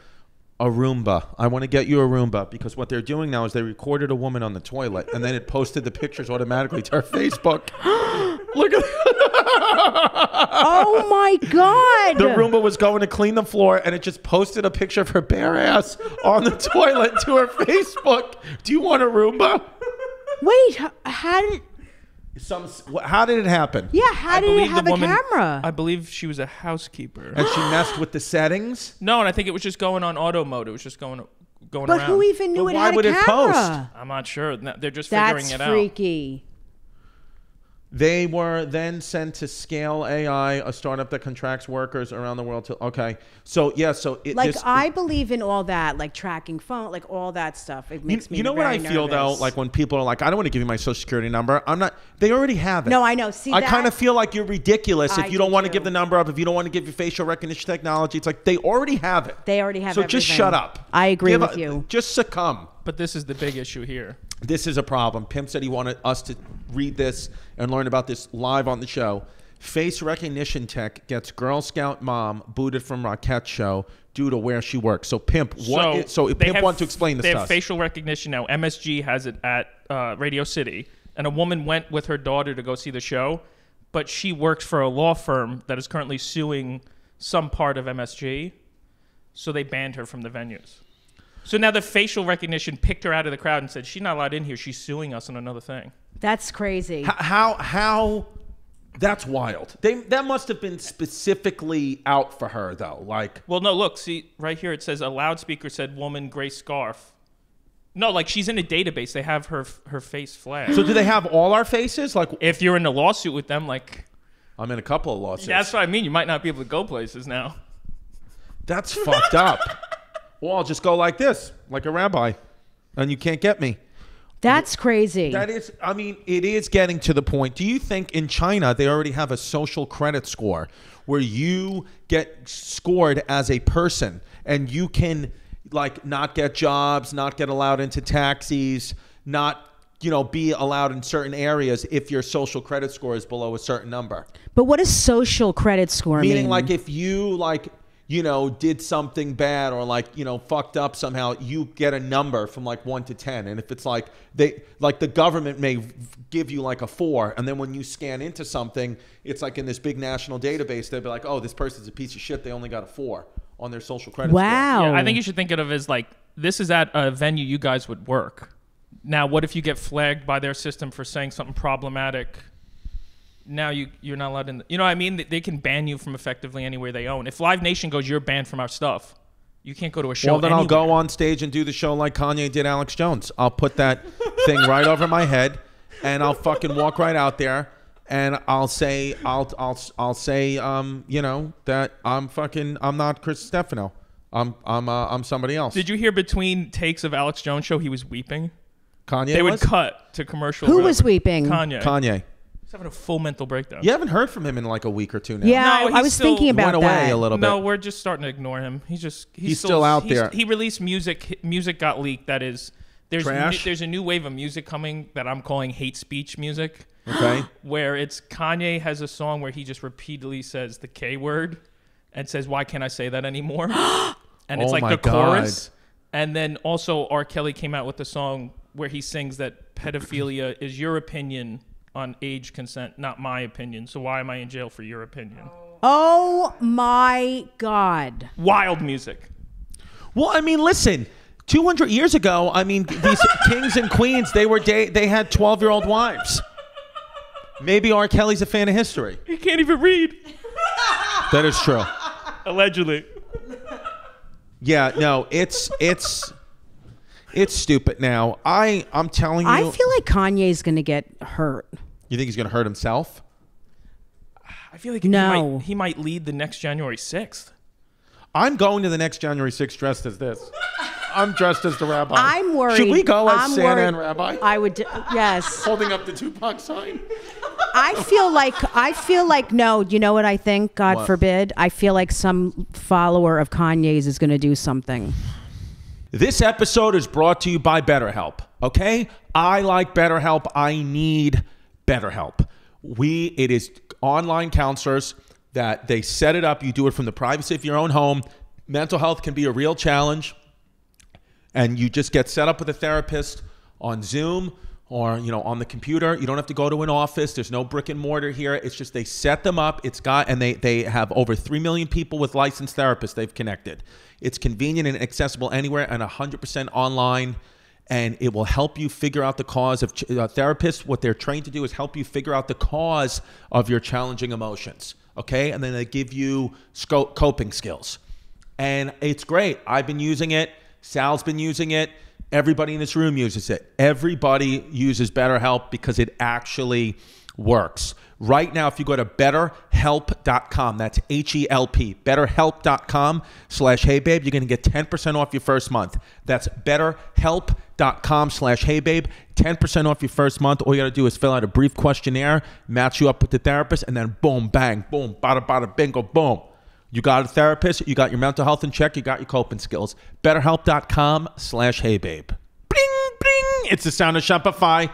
a Roomba. I want to get you a Roomba because what they're doing now is they recorded a woman on the toilet and then it posted the pictures automatically to her Facebook. Look at. Oh my God! The Roomba was going to clean the floor and it just posted a picture of her bare ass on the toilet to her Facebook. Do you want a Roomba? Wait, how did? Some, how did it happen? Yeah, how did it have a woman, camera? I believe she was a housekeeper. And she messed with the settings? No, and I think it was just going on auto mode. It was just going, going but around. But who even knew but it why had would a camera? It post? I'm not sure. They're just That's figuring it freaky. out. That's freaky. They were then sent to Scale A I, a startup that contracts workers around the world. To Okay. So, yeah. So it, Like, this, I believe in all that, like tracking phone, like all that stuff. It makes you, me You know very what I nervous. feel, though? Like when people are like, I don't want to give you my social security number. I'm not. They already have it. No, I know. See, I kind of feel like you're ridiculous if I you don't want to give the number up, if you don't want to give your facial recognition technology. It's like they already have it. They already have it. So everything. Just shut up. I agree give with a, you. Just succumb. But this is the big issue here. This is a problem. Pimp said he wanted us to read this and learn about this live on the show. Face recognition tech gets Girl Scout mom booted from Rockette show due to where she works. So Pimp, what? So, is, so if Pimp have, wanted to explain this. They have to us. facial recognition now. M S G has it at uh, Radio City, and a woman went with her daughter to go see the show, but she works for a law firm that is currently suing some part of M S G, so they banned her from the venues. So now the facial recognition picked her out of the crowd and said, she's not allowed in here. She's suing us on another thing. That's crazy. How, how, how that's wild. They, that must have been specifically out for her, though. Like, well, no, look, see, right here it says a loudspeaker said woman, gray scarf. No, like she's in a database. They have her her face flagged. So do they have all our faces? Like, if you're in a lawsuit with them, like. I'm in a couple of lawsuits. That's what I mean. You might not be able to go places now. That's fucked up. Well, I'll just go like this, like a rabbi, and you can't get me. That's crazy. That is, I mean, it is getting to the point. Do you think in China they already have a social credit score where you get scored as a person and you can, like, not get jobs, not get allowed into taxis, not, you know, be allowed in certain areas if your social credit score is below a certain number? But what does social credit score mean? Meaning, like, if you, like... you know, did something bad or like, you know, fucked up somehow, you get a number from like one to ten. And if it's like, they, like the government may give you like a four. And then when you scan into something, it's like in this big national database, they'll be like, oh, this person's a piece of shit. They only got a four on their social credit score. Wow. Yeah, I think you should think of it as like, this is at a venue you guys would work. Now, what if you get flagged by their system for saying something problematic? now you, you're not allowed in. The, you know what I mean? They can ban you from effectively anywhere they own. If Live Nation goes, you're banned from our stuff. You can't go to a show. Well, then anywhere. I'll go on stage and do the show like Kanye did Alex Jones. I'll put that thing right over my head, and I'll fucking walk right out there, and I'll say, I'll, I'll, I'll say, um, you know, that I'm fucking, I'm not Chris Stefano. I'm, I'm, uh, I'm somebody else. Did you hear between takes of Alex Jones' show he was weeping? Kanye. They was? would cut to commercial. Who was weeping? Kanye. Kanye. He's having a full mental breakdown. You haven't heard from him in like a week or two now. Yeah, no, I was thinking about went that. Away a little bit. No, we're just starting to ignore him. He's just he's, he's still, still out he's, there. He released music. Music got leaked. That is, there's new, there's a new wave of music coming that I'm calling hate speech music. Okay, where it's Kanye has a song where he just repeatedly says the K word and says, "Why can't I say that anymore?" And it's oh like the God. chorus. And then also R. Kelly came out with a song where he sings that pedophilia is your opinion on age consent, not my opinion. So why am I in jail for your opinion? Oh my God. Wild music. Well, I mean, listen, two hundred years ago, I mean, these kings and queens, they were they, they had twelve year old wives. Maybe R. Kelly's a fan of history. He can't even read. That is true. Allegedly. Yeah, no, it's it's It's stupid now. I, I'm telling you. I feel like Kanye's going to get hurt. You think he's going to hurt himself? I feel like no. he, might, he might lead the next January sixth. I'm going to the next January sixth dressed as this. I'm dressed as the rabbi. I'm worried. Should we go as I'm Santa worried. and rabbi? I would, do, yes. Holding up the Tupac sign. I feel like, I feel like, no, you know what I think? God what? forbid. I feel like some follower of Kanye's is going to do something. This episode is brought to you by BetterHelp, okay? I like BetterHelp. I need BetterHelp. We, it is online counselors that they set it up. You do it from the privacy of your own home. Mental health can be a real challenge. And you just get set up with a therapist on Zoom or, you know, on the computer. You don't have to go to an office. There's no brick and mortar here. It's just they set them up. It's got, and they, they have over three million people with licensed therapists they've connected. It's convenient and accessible anywhere and one hundred percent online, and it will help you figure out the cause of uh, therapists. What they're trained to do is help you figure out the cause of your challenging emotions, okay? And then they give you coping skills. And it's great. I've been using it. Sal's been using it. Everybody in this room uses it. Everybody uses BetterHelp because it actually works. Right now, if you go to better help dot com, that's H E L P, better help dot com slash hey babe, you're going to get ten percent off your first month. That's better help dot com slash hey babe, ten percent off your first month. All you got to do is fill out a brief questionnaire, match you up with the therapist, and then boom, bang, boom, bada, bada, bingo, boom. You got a therapist, you got your mental health in check, you got your coping skills. better help dot com slash hey babe. Bling, bling, it's the sound of Shopify.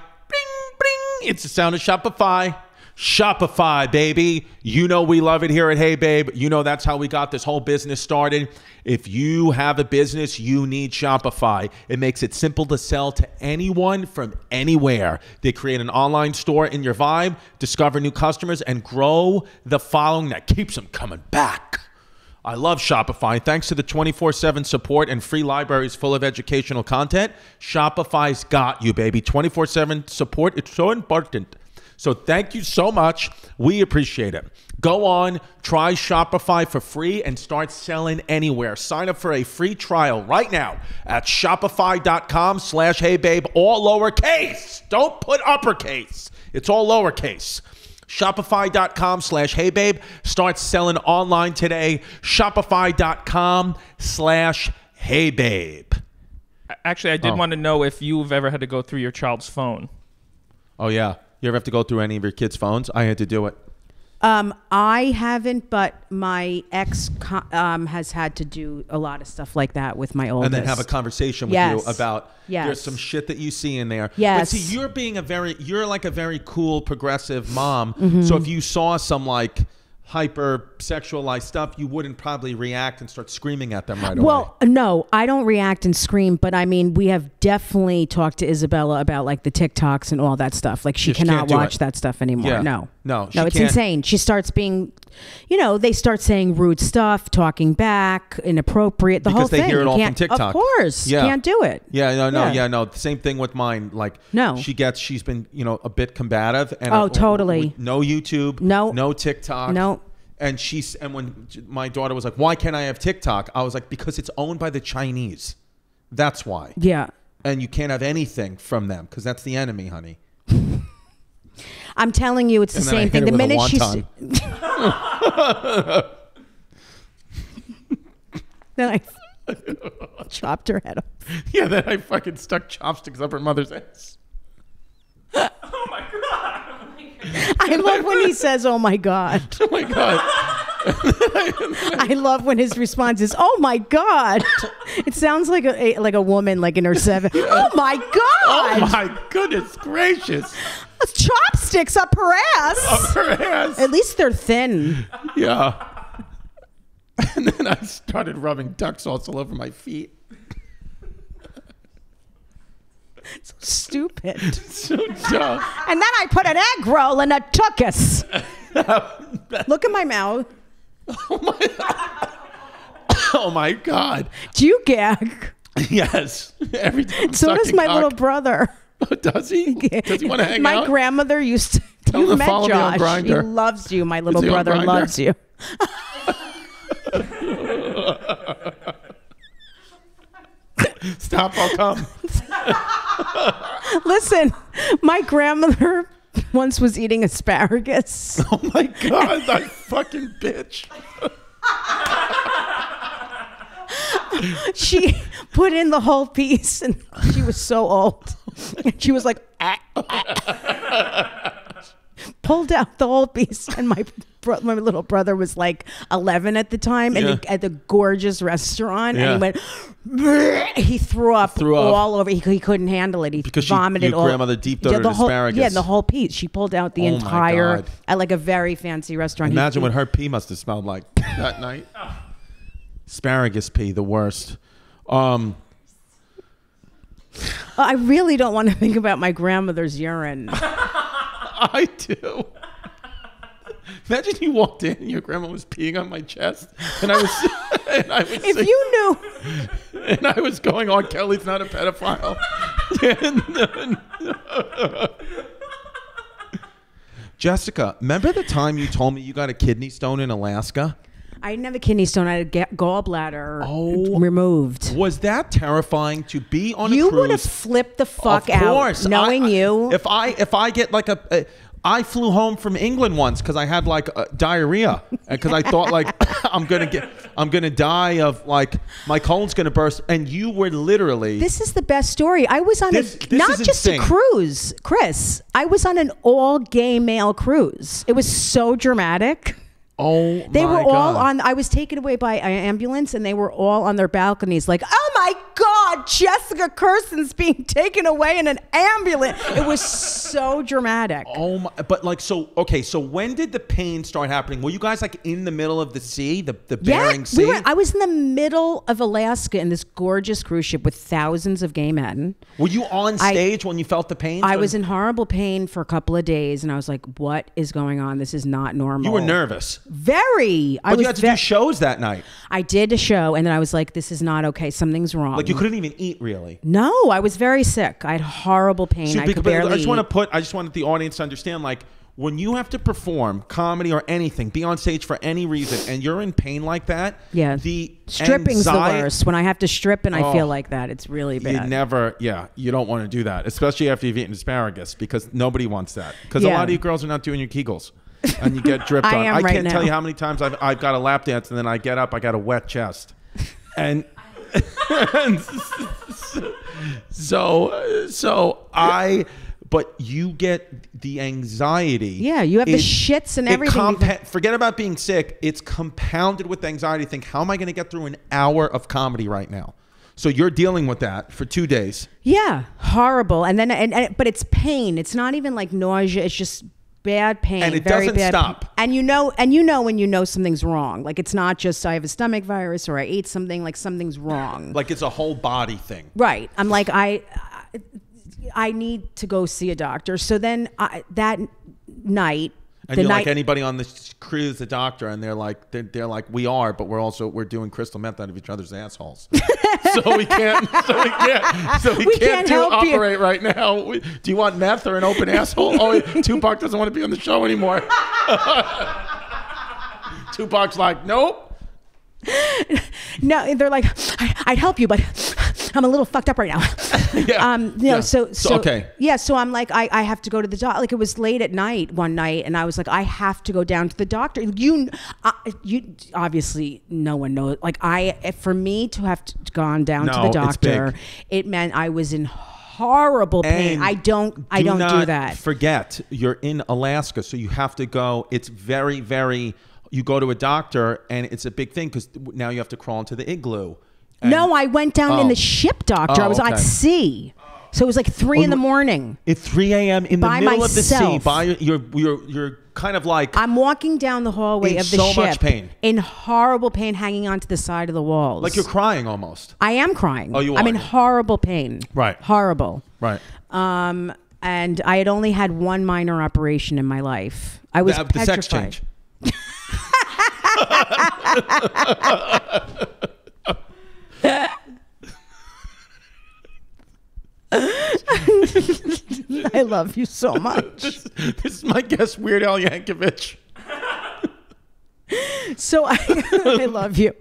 It's the sound of Shopify. Shopify, baby. You know we love it here at Hey Babe. You know that's how we got this whole business started. If you have a business, you need Shopify. It makes it simple to sell to anyone from anywhere. They create an online store in your vibe, discover new customers, and grow the following that keeps them coming back. I love Shopify. Thanks to the twenty-four seven support and free libraries full of educational content, Shopify's got you, baby. twenty-four seven support, it's so important. So thank you so much. We appreciate it. Go on, try Shopify for free and start selling anywhere. Sign up for a free trial right now at shopify dot com slash hey babe, all lowercase. Don't put uppercase. It's all lowercase. shopify dot com slash hey babe. Start selling online today. shopify dot com slash hey babe. Actually, I did oh. want to know if you've ever had to go through your child's phone. Oh, yeah. You ever have to go through any of your kids' phones? I had to do it. Um, I haven't, but my ex um, has had to do a lot of stuff like that with my oldest. And then have a conversation with yes. you about yes. there's some shit that you see in there. Yes. But see, you're being a very, you're like a very cool, progressive mom. Mm-hmm. So if you saw some like hyper sexualized stuff, you wouldn't probably react and start screaming at them right well, away. Well, no, I don't react and scream, but I mean, we have definitely talked to Isabella about like the TikToks and all that stuff. Like she, she cannot watch it. that stuff anymore. Yeah. No. No, she no, it's can't. Insane. She starts being, you know, they start saying rude stuff, talking back, inappropriate, the because whole thing. Because they hear it all from TikTok. Of course, yeah. Can't do it. Yeah, no, no, yeah. yeah, no. Same thing with mine. Like, no, she gets, she's been, you know, a bit combative. And oh, a, totally. No YouTube. No. No TikTok. No. And she's, and when my daughter was like, "Why can't I have TikTok?" I was like, "Because it's owned by the Chinese. That's why." Yeah. And you can't have anything from them because that's the enemy, honey. I'm telling you, it's the same thing. The minute she's then I chopped her head off. Yeah, then I fucking stuck chopsticks up her mother's ass. Oh my god! Oh my god. I love when he says, "Oh my god." Oh my god. I love when his response is, "Oh my god." It sounds like a like a woman like in her seven. Yeah. Oh my god. Oh my goodness gracious. Chopsticks up her ass. Up her ass. At least they're thin. Yeah. And then I started rubbing duck sauce all over my feet. So stupid. So dumb. And then I put an egg roll in a tuchus. Look at my mouth. Oh my. Oh my god. Do you gag? Yes. Every time. I'm so does my cock. Little brother. Does he? Does he want to hang my out? My grandmother used to. Tell you met to Josh. Me he loves you. My little brother loves you. Stop! I'll come. Listen, my grandmother once was eating asparagus. Oh my god! That fucking bitch. She put in the whole piece and she was so old. And she was like, ah, ah. Pulled out the whole piece. And my bro my little brother was like eleven at the time, and yeah. he, at the gorgeous restaurant. Yeah. And he went, he threw up threw all up. over. He, he couldn't handle it. He because vomited she, your all. grandmother deep throated yeah, asparagus. Yeah, the whole piece. She pulled out the oh entire, at like a very fancy restaurant. Imagine he, what her pee must have smelled like that night. Oh. Asparagus pee, the worst. Um, I really don't want to think about my grandmother's urine. I do. Imagine you walked in and your grandma was peeing on my chest, and I was, and I was. If singing, you knew. And I was going, "Oh, Kelly's not a pedophile." Jessica, remember the time you told me you got a kidney stone in Alaska? I didn't have a kidney stone. I had a gallbladder oh, removed. Was that terrifying to be on you a cruise? You would have flipped the fuck of course. out knowing I, I, you. If I if I get like a, a I flew home from England once because I had like a diarrhea because I thought like I'm gonna get I'm gonna die of like my colon's gonna burst, and you were literally. This is the best story. I was on this, a this not just insane. a cruise, Chris. I was on an all gay male cruise. It was so dramatic. Oh, my They were God. all on. I was taken away by an ambulance, and they were all on their balconies like, "Oh, my God, Jessica Kirsten's being taken away in an ambulance." It was so dramatic. Oh, my. But like, so, okay, so when did the pain start happening? Were you guys like in the middle of the sea, the, the yeah, Bering Sea? We were, I was in the middle of Alaska in this gorgeous cruise ship with thousands of gay men. Were you on stage I, when you felt the pain? I was in horrible pain for a couple of days, and I was like, what is going on? This is not normal. You were nervous. Very. But I was you had to do shows that night. I did a show, and then I was like, this is not okay. Something's wrong. Like you couldn't even eat, really. No, I was very sick. I had horrible pain. Should I be, could barely I just want to put, I just wanted the audience to understand, like, when you have to perform comedy or anything, be on stage for any reason, and you're in pain like that. Yeah. The Stripping's anxiety, the worst. When I have to strip and oh, I feel like that, it's really bad. You never, yeah, you don't want to do that, especially after you've eaten asparagus, because nobody wants that. Because yeah. a lot of you girls are not doing your Kegels. And you get dripped I on. Am I right can't now. tell you how many times I've, I've got a lap dance and then I get up, I got a wet chest. And, and so, so I, but you get the anxiety. Yeah, you have it, the shits and everything. Forget about being sick. It's compounded with anxiety. Think, how am I going to get through an hour of comedy right now? So you're dealing with that for two days. Yeah, horrible. And then, and, and but it's pain. It's not even like nausea. It's just bad pain, and it very doesn't bad stop pain. and you know and you know when you know something's wrong, like it's not just I have a stomach virus or I ate something, like something's wrong, like it's a whole body thing, right? I'm like, I I need to go see a doctor. So then I, that night And the you're night- like anybody on this cruise, a doctor, and they're like, they're, they're like, we are, but we're also we're doing crystal meth out of each other's assholes. so we can't, so we can't, so we, we can't, can't do operate you. right now. We, do you want meth or an open asshole? Oh, Tupac doesn't want to be on the show anymore. Tupac's like, nope. No, they're like, I'd help you, but I'm a little fucked up right now. yeah. Um, you know, yeah. So, so, so okay. Yeah. So I'm like, I, I have to go to the doctor. Like, it was late at night one night, and I was like, I have to go down to the doctor. You, uh, you obviously no one knows. Like, I, for me to have to, gone down no, to the doctor, it meant I was in horrible pain. And I don't, do I don't not do that. Forget, you're in Alaska, so you have to go. It's very, very. You go to a doctor, and it's a big thing because now you have to crawl into the igloo. And, no, I went down oh. in the ship, doctor. Oh, I was okay. on sea. So it was like three oh, in the morning. At three a.m. in the middle myself. of the sea. By you're, you're, you're kind of like... I'm walking down the hallway of the so ship. In so much pain. In horrible pain, hanging onto the side of the walls. Like you're crying almost. I am crying. Oh, you are. I'm in horrible pain. Right. Horrible. Right. Um, and I had only had one minor operation in my life. I was the, petrified. The sex change. I love you so much. This, this is my guest, Weird Al Yankovic. So I, I love you.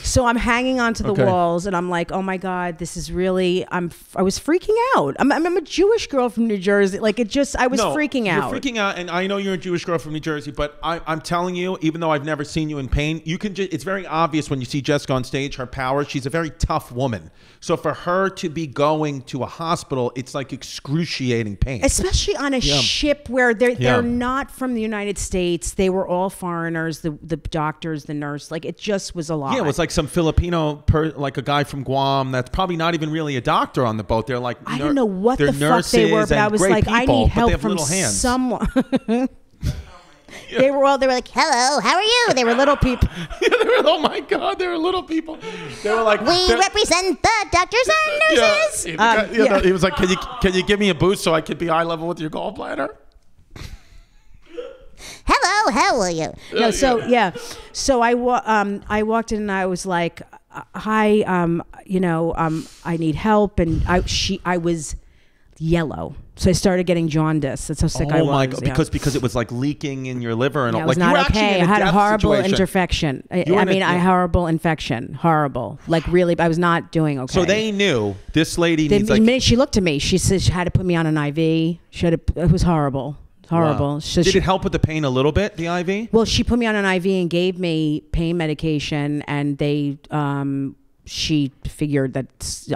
So I'm hanging onto the okay. walls, and I'm like, oh my God, this is really. I'm. I was freaking out. I'm. I'm a Jewish girl from New Jersey. Like it just. I was no, freaking out. You're freaking out, and I know you're a Jewish girl from New Jersey, but I, I'm telling you, even though I've never seen you in pain, you can. Just, it's very obvious when you see Jessica on stage. Her power. She's a very tough woman. So for her to be going to a hospital, it's like excruciating pain. Especially on a yeah. ship where they're yeah. they're not from the United States. They were all foreigners. The the doctors, the nurse, like it just was a lot. Yeah, it was like some Filipino, per, like a guy from Guam that's probably not even really a doctor on the boat. They're like, I don't know what the fuck they were, but I was like, people, I need help from someone. yeah. They were all, they were like, hello, how are you? They were little people. yeah, they were, oh my God, they were little people. They were like, we represent the doctors and nurses. Yeah, um, yeah, yeah. No, he was like, can you, can you give me a boost so I could be eye level with your gallbladder? Hello, how are you? No, so yeah, so I wa- um I walked in and I was like, hi, um you know um I need help, and I she I was yellow, so I started getting jaundice. That's how sick oh I was. Oh my God! Yeah. Because because it was like leaking in your liver and yeah, all. Like, it was not okay. I had a horrible infection. I, I mean, a, I horrible infection, horrible. Like really, I was not doing okay. So they knew this lady. The needs, minute like, she looked at me, she said she had to put me on an I V. She had to, it was horrible. Horrible. Wow. So did she, it help with the pain a little bit, the I V? Well, she put me on an I V and gave me pain medication, and they, um, she figured that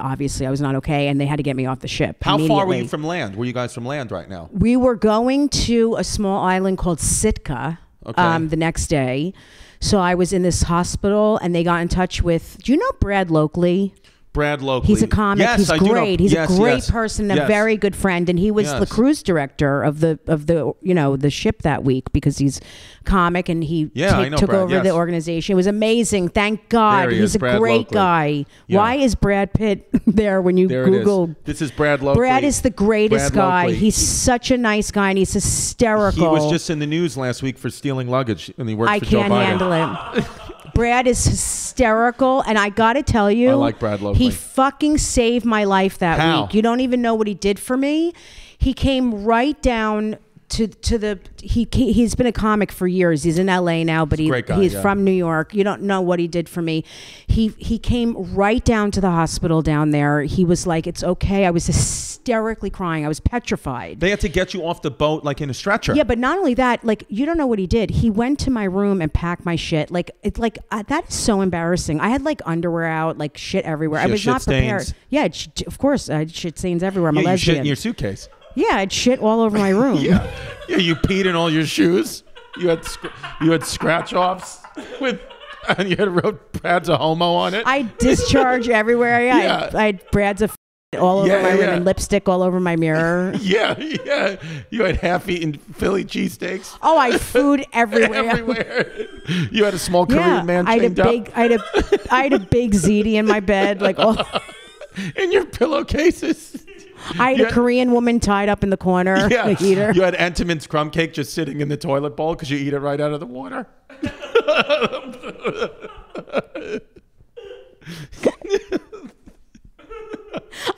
obviously I was not okay, and they had to get me off the ship. How far were you from land? Were you guys from land right now? We were going to a small island called Sitka okay. um, the next day. So I was in this hospital, and they got in touch with, do you know Brad Loekle? Brad Loekle. He's a comic. Yes, he's I great. Do He's yes, a great yes. person, a yes. very good friend, and he was yes. the cruise director of the of the you know the ship that week because he's comic and he yeah, t- took Brad. over yes. the organization. It was amazing. Thank God. He He's is, a Brad great Loekle. guy. Yeah. Why is Brad Pitt there when you there Google? Is. This is Brad Loekle. Brad is the greatest guy. He's such a nice guy and he's hysterical. He was just in the news last week for stealing luggage, and he worked I for Joe Biden. I can't handle it. Brad is hysterical, and I gotta tell you, I like Brad Loekle. He fucking saved my life that How? week. You don't even know what he did for me. He came right down to to the. He he's been a comic for years. He's in L A now, but he's he, a great guy, he's yeah. from New York. You don't know what he did for me. He he came right down to the hospital down there. He was like, "It's okay." I was hysterically crying. I was petrified. They had to get you off the boat like in a stretcher. Yeah, but not only that, like you don't know what he did. He went to my room and packed my shit. Like it's like uh, that is so embarrassing. I had like underwear out, like shit everywhere. Yeah, I was not prepared. Stains. Yeah, it, of course, I uh, shit stains everywhere. I'm yeah, a lesbian. You shit in your suitcase. Yeah, I'd shit all over my room. yeah. yeah, you peed in all your shoes. You had sc- you had scratch offs with, and you had wrote Brad's a homo on it. I discharge everywhere. Yeah, I had Brad's a f- all over yeah, my room yeah. and lipstick all over my mirror. yeah, yeah. You had half-eaten Philly cheesesteaks. Oh, I food everywhere. everywhere. You had a small Korean yeah, man chained up. Big, I had a I had a big ziti in my bed, like all in your pillowcases. I had you a had, Korean woman tied up in the corner. Yeah. The heater. You had Entenmann's crumb cake just sitting in the toilet bowl because you eat it right out of the water.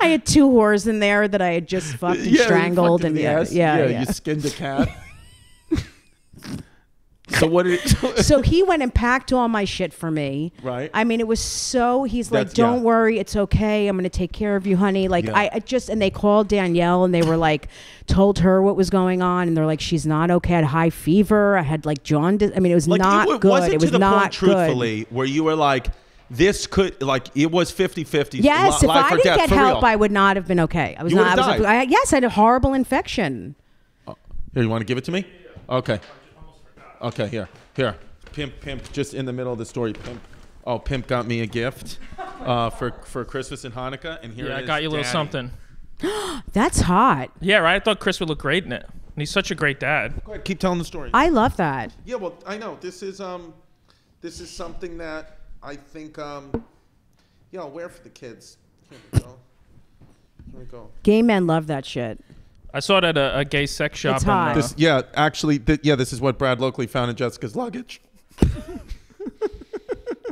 I had two whores in there that I had just fucked and yeah, strangled. Fucked and yeah, yeah, yeah, yeah, you skinned a cat. So what did it, so he went and packed all my shit for me. Right. I mean, it was so, he's That's, like, don't yeah. worry, it's okay. I'm going to take care of you, honey. Like, yeah. I, I just, and they called Danielle and they were like, told her what was going on. And they're like, she's not okay. I had high fever. I had like jaundice. I mean, it was like, not it, good. Was it, it was to the not point, truthfully, good. Where you were like, this could, like, it was fifty fifty. Yes, if I didn't death, get help, real. I would not have been okay. I was you not, I was, I, yes, I had a horrible infection. Oh, here, you want to give it to me? Okay. Okay, here, here, pimp, pimp, just in the middle of the story, pimp. Oh, pimp got me a gift uh, for for Christmas and Hanukkah, and here yeah, it is. I got you a little something. That's hot. Yeah, right. I thought Chris would look great in it, and he's such a great dad. Go ahead, keep telling the story. I love that. Yeah, well, I know this is um, this is something that I think um, yeah, I'll wear for the kids. Here we go. Here we go. Gay men love that shit. I saw it at a, a gay sex shop. It's hot. This, yeah, actually, th yeah, this is what Brad Loekle found in Jessica's luggage.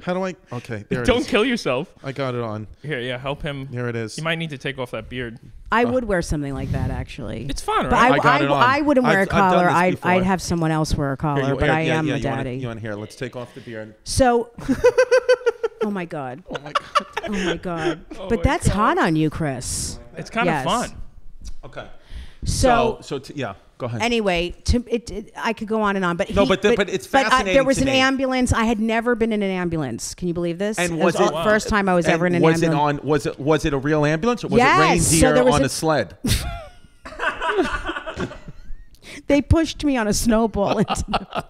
How do I? Okay, there it Don't is. kill yourself. I got it on. Here, yeah, help him. Here it is. You might need to take off that beard. I uh, would wear something like that, actually. It's fun, right? But I, I, got I, it on. I wouldn't wear I've, a collar. I'd, I'd have someone else wear a collar, here, you, but yeah, I am yeah, a daddy. You want here? Let's take off the beard. So, oh my God. Oh my God. Oh my God. Oh but my that's God. hot on you, Chris. It's kind yes. of fun. Okay. So, so, so t yeah, go ahead. Anyway, to, it, it, I could go on and on, but no, he, but, the, but it's fascinating. But I, there was an me. ambulance. I had never been in an ambulance. Can you believe this? And was it, was it wow. first time I was and ever in an was ambulance? It on, was it was it a real ambulance? Or was yes. it reindeer so on a, a sled? They pushed me on a snowball. Into the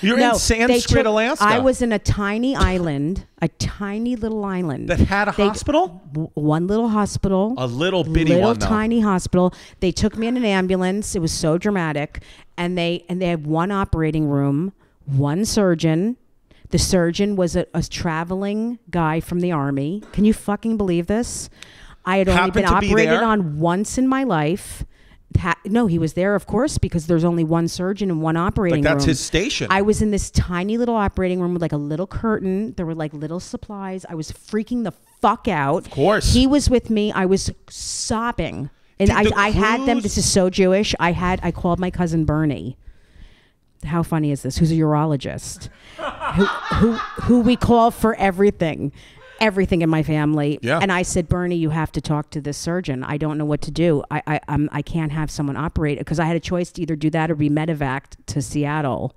You're no, in Sanskrit, Alaska. I was in a tiny island, a tiny little island. That had a they, hospital? One little hospital. A little bitty little one, though. Tiny hospital. They took me in an ambulance. It was so dramatic. And they, and they had one operating room, one surgeon. The surgeon was a, a traveling guy from the Army. Can you fucking believe this? I had only Happened been operated be on once in my life. No, he was there, of course, because there's only one surgeon and one operating room. Like, that's his station. I was in this tiny little operating room with like a little curtain. There were like little supplies. I was freaking the fuck out. Of course. He was with me. I was sobbing. And I, I had them. This is so Jewish. I had, I called my cousin Bernie. How funny is this? Who's a urologist. who, who, who we call for everything. Everything in my family. Yeah. And I said, Bernie, you have to talk to this surgeon. I don't know what to do. I I, I'm, I can't have someone operate, because I had a choice to either do that or be medevaced to Seattle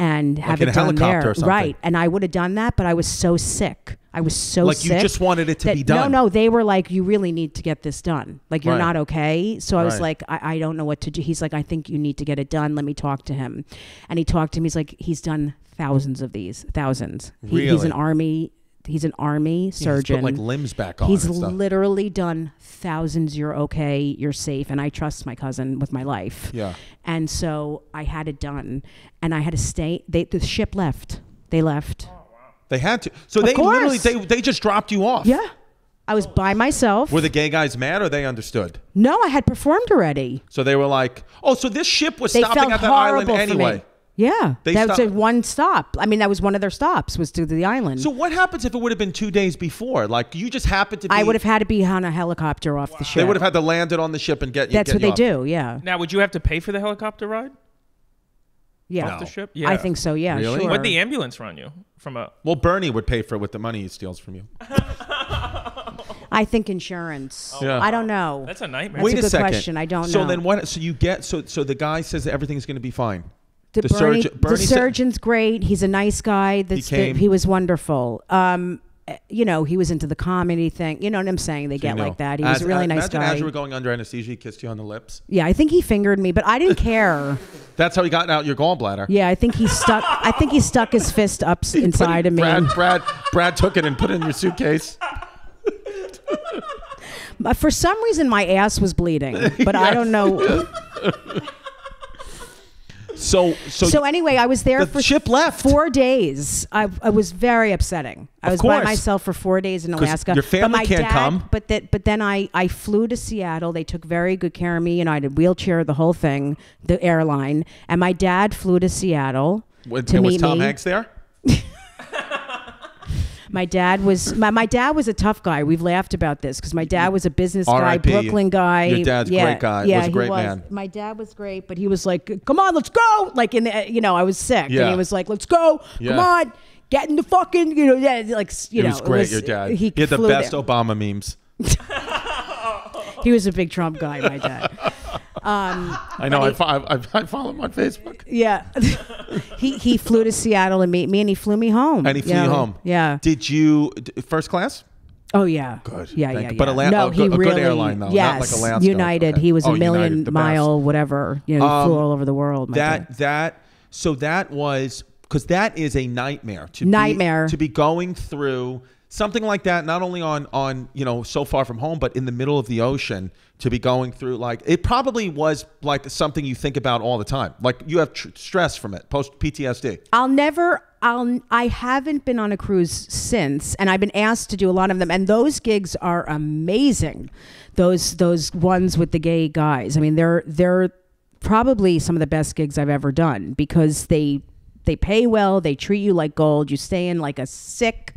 and have like it done there. Or right. And I would have done that, but I was so sick. I was so like sick. Like, you just wanted it to that, be done. No, no. They were like, you really need to get this done. Like, you're right. not okay. So I right. was like, I, I don't know what to do. He's like, I think you need to get it done. Let me talk to him. And he talked to him. He's like, he's done thousands of these. Thousands. He, really? He's an army... He's an army surgeon. He's put like limbs back on. He's and stuff. literally done thousands. You're okay. You're safe. And I trust my cousin with my life. Yeah. And so I had it done, and I had to stay. They, the ship left. They left. Oh, wow. They had to. So of they course. literally they they just dropped you off. Yeah. I was by myself. Were the gay guys mad, or they understood? No, I had performed already. So they were like, oh, so this ship was they stopping at that island anyway. For me. Yeah, they that was a one stop. I mean, that was one of their stops, was to the island. So what happens if it would have been two days before? Like, you just happened to be... I would have had to be on a helicopter off wow. the ship. They would have had to land it on the ship and get you. That's get what you they off. do, yeah. Now, would you have to pay for the helicopter ride? Yeah. No. Off the ship? Yeah. I think so, yeah, really? sure. What'd the ambulance run you? From a... Well, Bernie would pay for it with the money he steals from you. I think insurance. Oh, yeah. I don't know. That's a nightmare. Wait That's a, a good second. question. I don't so know. So then what... So you get... So, so the guy says that everything's going to be fine. The, the, Bernie, surgeon, Bernie the surgeon's great. He's a nice guy. That's he, the, he was wonderful. Um, you know, he was into the comedy thing. You know what I'm saying? They so get you know. like that. He as, was a really as, nice imagine guy. Imagine as you were going under anesthesia, he kissed you on the lips. Yeah, I think he fingered me, but I didn't care. That's how he got out your gallbladder. Yeah, I think he stuck. I think he stuck his fist up inside of me. Brad, Brad, Brad took it and put it in your suitcase. But for some reason, my ass was bleeding, but yes. I don't know. So, so, so anyway, I was there the for ship left. four days. I, I was very upsetting. I of was course. by myself for four days in Alaska. Your family but my can't dad, come. But, that, but then I, I flew to Seattle. They took very good care of me. United wheelchair, the whole thing, the airline. And my dad flew to Seattle what, to meet was Tom me. Hanks there? My dad was my, my dad was a tough guy. We've laughed about this because my dad was a business guy, Brooklyn guy. Your dad's yeah, great guy. Yeah, was a great he was. man. My dad was great, but he was like, "Come on, let's go!" Like in the, you know, I was sick, yeah. and he was like, "Let's go, yeah. come on, get in the fucking," you know, yeah, like you it know, was great. It was, your dad. He, he had the best there. Obama memes. He was a big Trump guy, my dad. Um, I know. He, I, I, I follow him on Facebook. Yeah, he he flew to Seattle and meet me, and he flew me home. And he flew you know? home. Yeah. Did you first class? Oh yeah. Good. Yeah, yeah, yeah. But Atlanta, no, a, he a really, good airline though. Yes. Not like Alaska. United. Okay. He was oh, a million United, mile best. whatever. You know, he um, flew all over the world. That friend. that so that was because that is a nightmare to nightmare be, to be going through. Something like that, not only on, on, you know, so far from home, but in the middle of the ocean to be going through, like, it probably was like something you think about all the time. Like you have tr stress from it, post P T S D. I'll never, I'll, I haven't been on a cruise since, and I've been asked to do a lot of them. And those gigs are amazing. Those, those ones with the gay guys. I mean, they're, they're probably some of the best gigs I've ever done because they, they pay well, they treat you like gold. You stay in like a sick,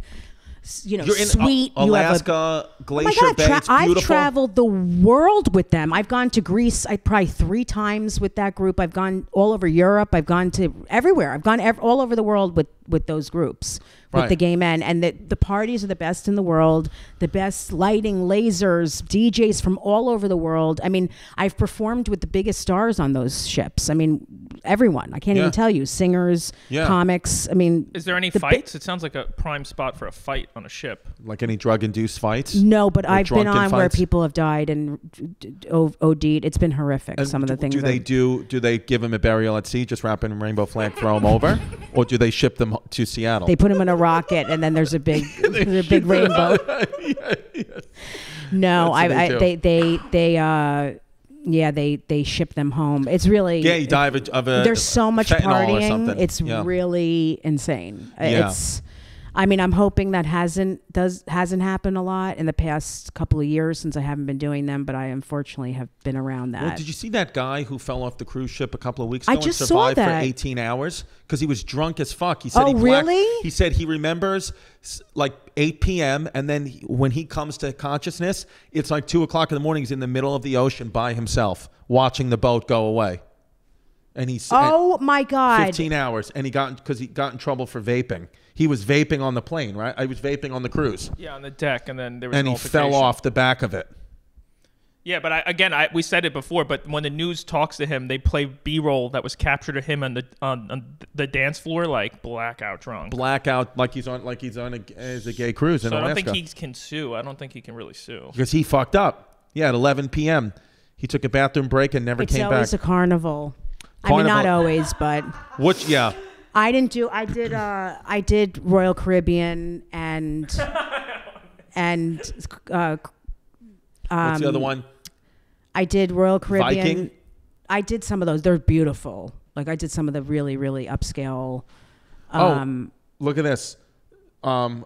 you know, You're sweet. In Alaska, you have a, Glacier oh God, Bay. Tra it's I've traveled the world with them. I've gone to Greece. I probably three times with that group. I've gone all over Europe. I've gone to everywhere. I've gone ev all over the world with with those groups, with right. the gay men, and the the parties are the best in the world. The best lighting, lasers, D Js from all over the world. I mean, I've performed with the biggest stars on those ships. I mean, everyone. I can't yeah. even tell you singers, yeah. comics. I mean, is there any the fights? It sounds like a prime spot for a fight on a ship. Like any drug-induced fights? No, but I've been on fights? where people have died and OD'd. It's been horrific. And some of the things. Do they I've... do? Do they give them a burial at sea? Just wrap in a rainbow flag, throw them over, or do they ship them to Seattle? They put them in a rocket, and then there's a big, there's a big rainbow. yeah, yes. No, I, they, I, they they they uh, yeah, they they ship them home. It's really yeah, you die of a, of a there's so much partying. It's yeah. really insane. Yeah. It's. I mean, I'm hoping that hasn't does hasn't happened a lot in the past couple of years since I haven't been doing them, but I unfortunately have been around that. Well, did you see that guy who fell off the cruise ship a couple of weeks ago I just and survived saw that. for eighteen hours because he was drunk as fuck? He said oh, he blacked, really? He said he remembers like eight P M and then when he comes to consciousness, it's like two o'clock in the morning. He's in the middle of the ocean by himself, watching the boat go away. And he's oh my god, fifteen hours, and he got because he got in trouble for vaping. He was vaping on the plane, right? I was vaping on the cruise. Yeah, on the deck, and then there was and an he fell off the back of it. Yeah, but I, again, I, we said it before, but when the news talks to him, they play B-roll that was captured of him on the on, on the dance floor, like blackout drunk, blackout, like he's on like he's on a, as a gay cruise in so Alaska. I don't think he can sue. I don't think he can really sue because he fucked up. Yeah, at eleven P M he took a bathroom break and never it's came back. It's always a carnival. I mean, not always, but what? Yeah, I didn't do. I did. Uh, I did Royal Caribbean and and uh, um, what's the other one? I did Royal Caribbean. Viking? I did some of those. They're beautiful. Like I did some of the really, really upscale. Um, oh, look at this. Um,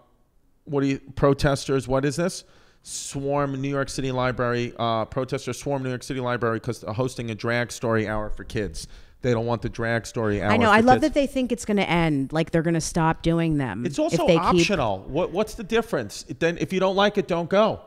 what do you protesters? What is this? Swarm New York City Library. Uh, protesters swarm New York City Library because they're hosting a drag story hour for kids. They don't want the drag story hour. I know. I love kids. that they think it's going to end. Like they're going to stop doing them. It's also if they optional. Keep... What, what's the difference? It, then if you don't like it, don't go.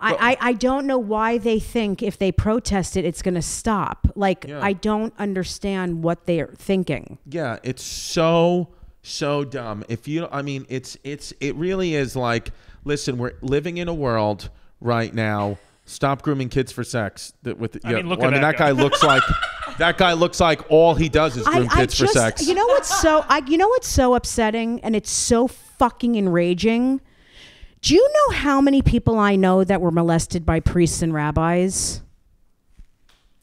I, I, I don't know why they think if they protest it, it's going to stop. Like yeah. I don't understand what they're thinking. Yeah, it's so so dumb. If you, I mean, it's it's it really is like. Listen, we're living in a world right now. Stop grooming kids for sex. With I yeah. mean, look well, at I mean, that, that guy. guy looks like that guy looks like all he does is groom I, kids I just, for sex. You know what's so I, you know what's so upsetting and it's so fucking enraging. Do you know how many people I know that were molested by priests and rabbis?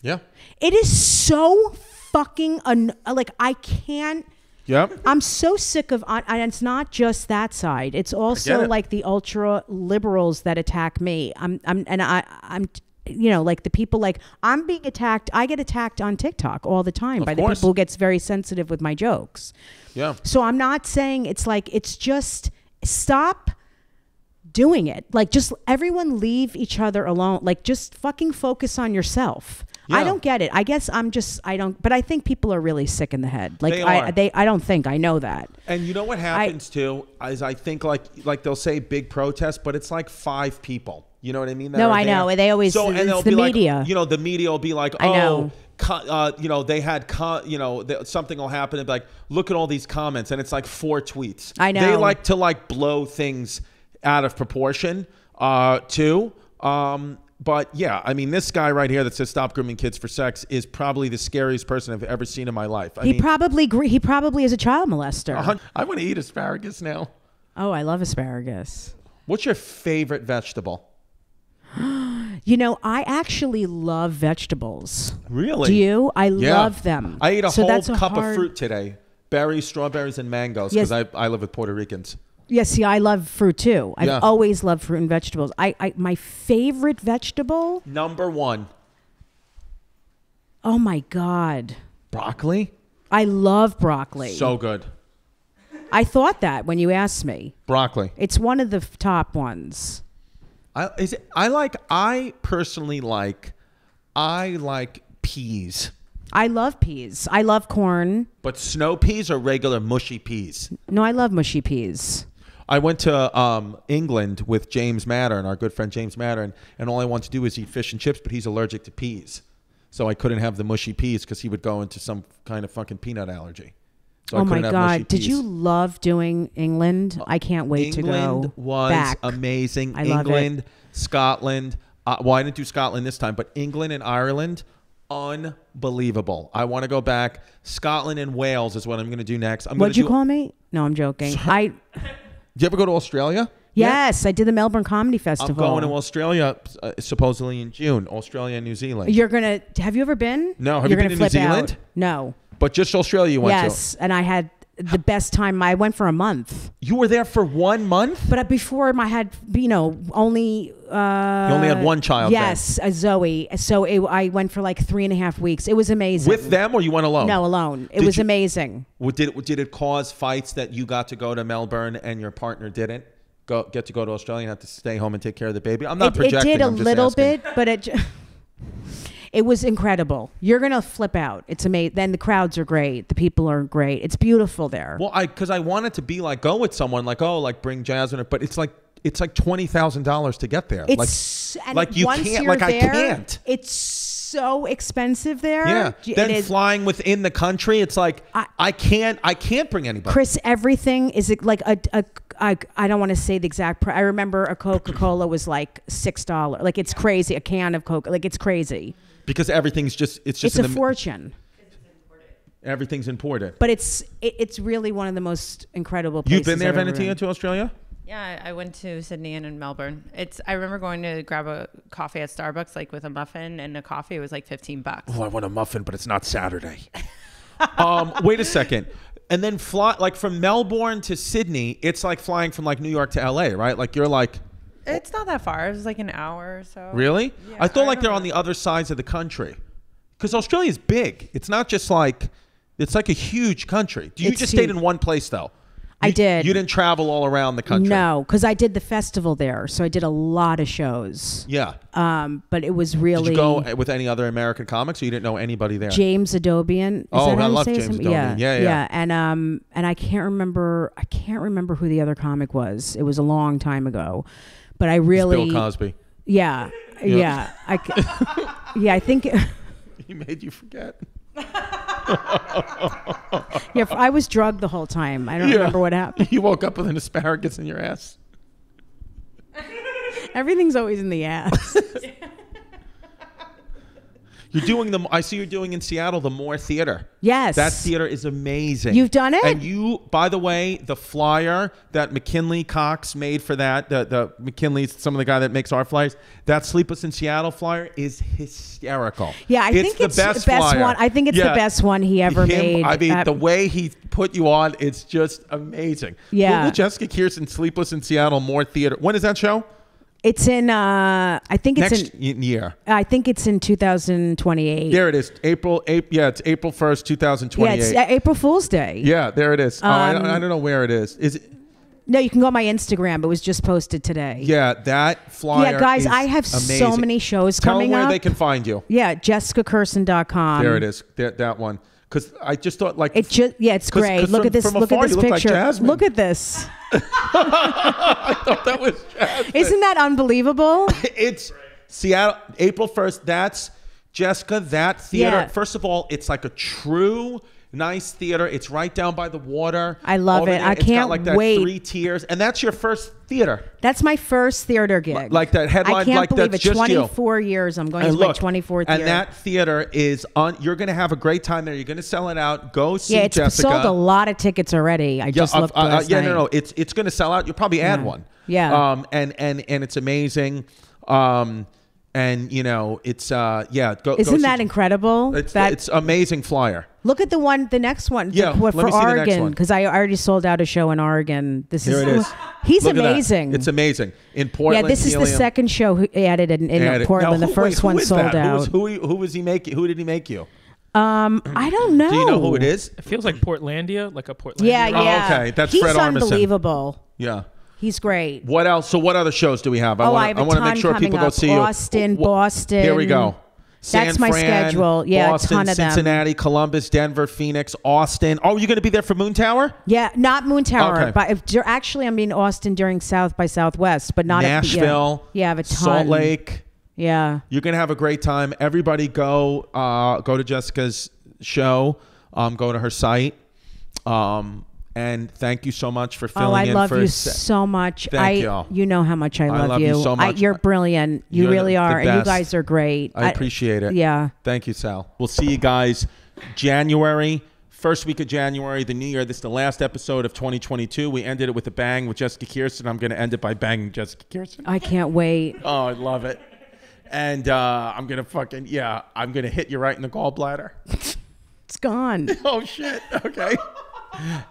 Yeah, it is so fucking un, like I can't. Yep. I'm so sick of, and it's not just that side. It's also it. like the ultra liberals that attack me. I'm, I'm, and I, I'm you know, like the people, like I'm being attacked. I get attacked on TikTok all the time by the people who gets very sensitive with my jokes. Yeah. So I'm not saying it's like, it's just stop doing it. Like just everyone leave each other alone. Like just fucking focus on yourself. Yeah. I don't get it. I guess I'm just, I don't, but I think people are really sick in the head. Like they I, they, I don't think I know that. And you know what happens I, too, is I think like, like they'll say big protest, but it's like five people. You know what I mean? No, I there. know. They always, so, and it's the like, media. You know, the media will be like, oh, I know. Uh, you know, they had, con you know, th something will happen and be like, look at all these comments. And it's like four tweets. I know. They like to like blow things out of proportion uh, too. Um, But yeah, I mean, this guy right here that says "Stop grooming kids for sex" is probably the scariest person I've ever seen in my life. I he mean, probably he probably is a child molester. I want to eat asparagus now. Oh, I love asparagus. What's your favorite vegetable? You know, I actually love vegetables. Really? Do you? I yeah. love them. I ate a so whole cup a hard... of fruit today: berries, strawberries, and mangoes. Because yes. I I live with Puerto Ricans. Yes, yeah, see, I love fruit too. I've yeah. always loved fruit and vegetables. I, I, my favorite vegetable? Number one. Oh my God. Broccoli? I love broccoli. So good. I thought that when you asked me. Broccoli. It's one of the top ones. I, is it, I like, I personally like, I like peas. I love peas. I love corn. But snow peas or regular mushy peas? No, I love mushy peas. I went to um, England with James Mattern, our good friend James Mattern, and all I want to do is eat fish and chips, but he's allergic to peas. So I couldn't have the mushy peas because he would go into some kind of fucking peanut allergy. So oh I my God. Did peas. you love doing England? I can't wait England to go was back. Amazing. I England, love it. Scotland. Uh, well, I didn't do Scotland this time, but England and Ireland, unbelievable. I want to go back. Scotland and Wales is what I'm going to do next. I'm What'd you do... call me? No, I'm joking. Sorry. I. Did you ever go to Australia? Yes, yeah. I did the Melbourne Comedy Festival. I'm going to Australia uh, supposedly in June. Australia and New Zealand. You're going to, have you ever been? No. Have You're you been to New Zealand? Out. No. But just Australia you went yes, to? Yes, and I had the best time. I went for a month. You were there for one month? But before I had, you know, only... Uh, you only had one child Yes, then. A Zoe. So it, I went for like three and a half weeks. It was amazing. With them or you went alone? No, alone. It did was you, amazing. Did it, did it cause fights that you got to go to Melbourne and your partner didn't go get to go to Australia and have to stay home and take care of the baby? I'm not it, projecting. It did a I'm just little asking. bit, but it... It was incredible. You're going to flip out. It's amazing. Then the crowds are great. The people are great. It's beautiful there. Well, I because I wanted to be like, go with someone like, oh, like bring Jasmine. But it's like it's like twenty thousand dollars to get there. It's like, and like you can't like there, I can't. It's so expensive there. Yeah. Then it flying is, within the country. It's like I, I can't I can't bring anybody. Chris, everything is like a, a I, I don't want to say the exact price. I remember a Coca-Cola was like six dollars. Like it's crazy. A can of Coke. Like it's crazy. Because everything's just, it's just- It's a the, fortune. Everything's imported. But it's it, it's really one of the most incredible places. You've been there, Valentina, to Australia? Yeah, I went to Sydney and in Melbourne. It's I remember going to grab a coffee at Starbucks, like with a muffin, and a coffee was like fifteen bucks. Oh, I want a muffin, but it's not Saturday. um, wait a second. And then fly, like from Melbourne to Sydney, it's like flying from like New York to L A, right? Like you're like- It's not that far. It was like an hour or so. Really? Yeah, I thought I like they're know. on the other sides of the country. Because Australia is big. It's not just like, it's like a huge country. Do you it's just huge. stayed in one place though? You, I did. You didn't travel all around the country? No, because I did the festival there. So I did a lot of shows. Yeah. Um, but it was really... Did you go with any other American comics or you didn't know anybody there? James Adomian. Oh, I love James Adomian. Yeah. yeah, yeah, yeah. And, um, and I can't remember, I can't remember who the other comic was. It was a long time ago. But I really, it's Bill Cosby. Yeah, yeah, yeah. I, yeah, I think he made you forget. Yeah, I was drugged the whole time. I don't yeah. remember what happened. You woke up with an asparagus in your ass. Everything's always in the ass. You're doing the. I see you're doing in Seattle the Moore Theater. Yes, that theater is amazing. You've done it, and you. By the way, the flyer that McKinley Cox made for that, the the McKinley's some of the guy that makes our flyers. That Sleepless in Seattle flyer is hysterical. Yeah, I it's think the it's best the best flyer. one. I think it's yeah. the best one he ever Him, made. I mean, um, the way he put you on, it's just amazing. Yeah, well, Jessica Kirsten, Sleepless in Seattle, Moore Theater. When is that show? It's in, uh, I think it's Next in... Next year. I think it's in two thousand twenty-eight. There it is. April, April yeah, it's April first, two thousand twenty-eight. Yeah, it's uh, April Fool's Day. Yeah, there it is. Um, oh, I don't, I don't know where it is. Is it... No, you can go on my Instagram. It was just posted today. Yeah, that flyer. Yeah, guys, is I have amazing. so many shows Tell coming up. Tell them where up. they can find you. Yeah, Jessica Kirsten dot com. There it is. That, that one. Because I just thought like it just yeah, it's cause, great. Cause look, from, at this, look, afar, at look at this. Look at this picture. Look at this. I thought that was Jasmine. Isn't that unbelievable? It's Seattle, April first. That's Jessica. That theater. Yeah. First of all, it's like a true. Nice theater. It's right down by the water. I love it. I can't wait. It's got like that three tiers. And that's your first theater. That's my first theater gig. L like that headline. I can't like believe that's it. twenty-four you. years. I'm going and to look, my twenty-fourth and year. And that theater is on. You're going to have a great time there. You're going to sell it out. Go see yeah, it's Jessica. Sold a lot of tickets already. I yeah, just uh, looked uh, last uh, Yeah, night. no, no. It's it's going to sell out. You'll probably add yeah. one. Yeah. Um. And and and it's amazing. Um. And you know it's uh yeah. Go, Isn't go that see, incredible? It's that, it's amazing flyer. Look at the one, the next one. Yeah, for, for Oregon, because I already sold out a show in Oregon. This Here is, it is. He's Look amazing. It's amazing in Portland. Yeah, this is Helium. the second show he added in, in added. Portland. Now, who, the first wait, one sold that? out. Who was, who, who was he making? Who did he make you? Um, I don't know. Do you know who it is? It feels like Portlandia, like a Portlandia. Yeah, yeah. Oh, okay, that's he's Fred Armisen. He's unbelievable. Yeah. He's great. What else? So what other shows do we have? I oh, wanna, I have a I want to make sure people up. go see Austin, you. Austin, Boston. Here we go. San That's Fran, my schedule. Yeah, Boston, a ton of them. Cincinnati, Columbus, Denver, Phoenix, Austin. Oh, you're going to be there for Moon Tower? Yeah, not Moon Tower. Okay. But if, actually, I'm in Austin during South by Southwest, but not Nashville. At, yeah, yeah, I have a ton. Salt Lake. Yeah. You're going to have a great time. Everybody go uh, go to Jessica's show. Um, go to her site. Um And thank you so much for filling in. Oh, I in love for you so much. Thank you. You know how much I love, I love you. you so much. I, you're brilliant. You you're really the, are. The and you guys are great. I, I appreciate it. Yeah. Thank you, Sal. We'll see you guys January, first week of January, the new year. This is the last episode of twenty twenty-two. We ended it with a bang with Jessica Kirsten. I'm going to end it by banging Jessica Kirsten. I can't wait. Oh, I love it. And uh, I'm going to fucking, yeah, I'm going to hit you right in the gallbladder. It's gone. Oh, shit. Okay.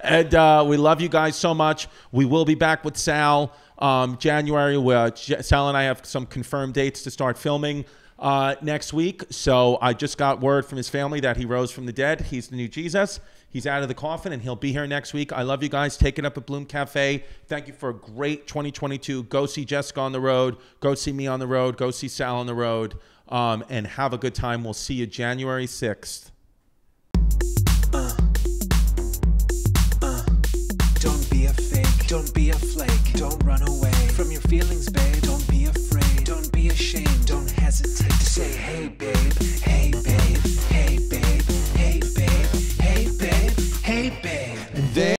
And uh, we love you guys so much. We will be back with Sal um, January. Uh, Sal and I have some confirmed dates to start filming uh, next week. So I just got word from his family that he rose from the dead. He's the new Jesus. He's out of the coffin, and he'll be here next week. I love you guys. Take it up at Bloom Cafe. Thank you for a great twenty twenty-two. Go see Jessica on the road. Go see me on the road. Go see Sal on the road. Um, and have a good time. We'll see you January sixth. Don't be a fake, don't be a flake, don't run away from your feelings, babe.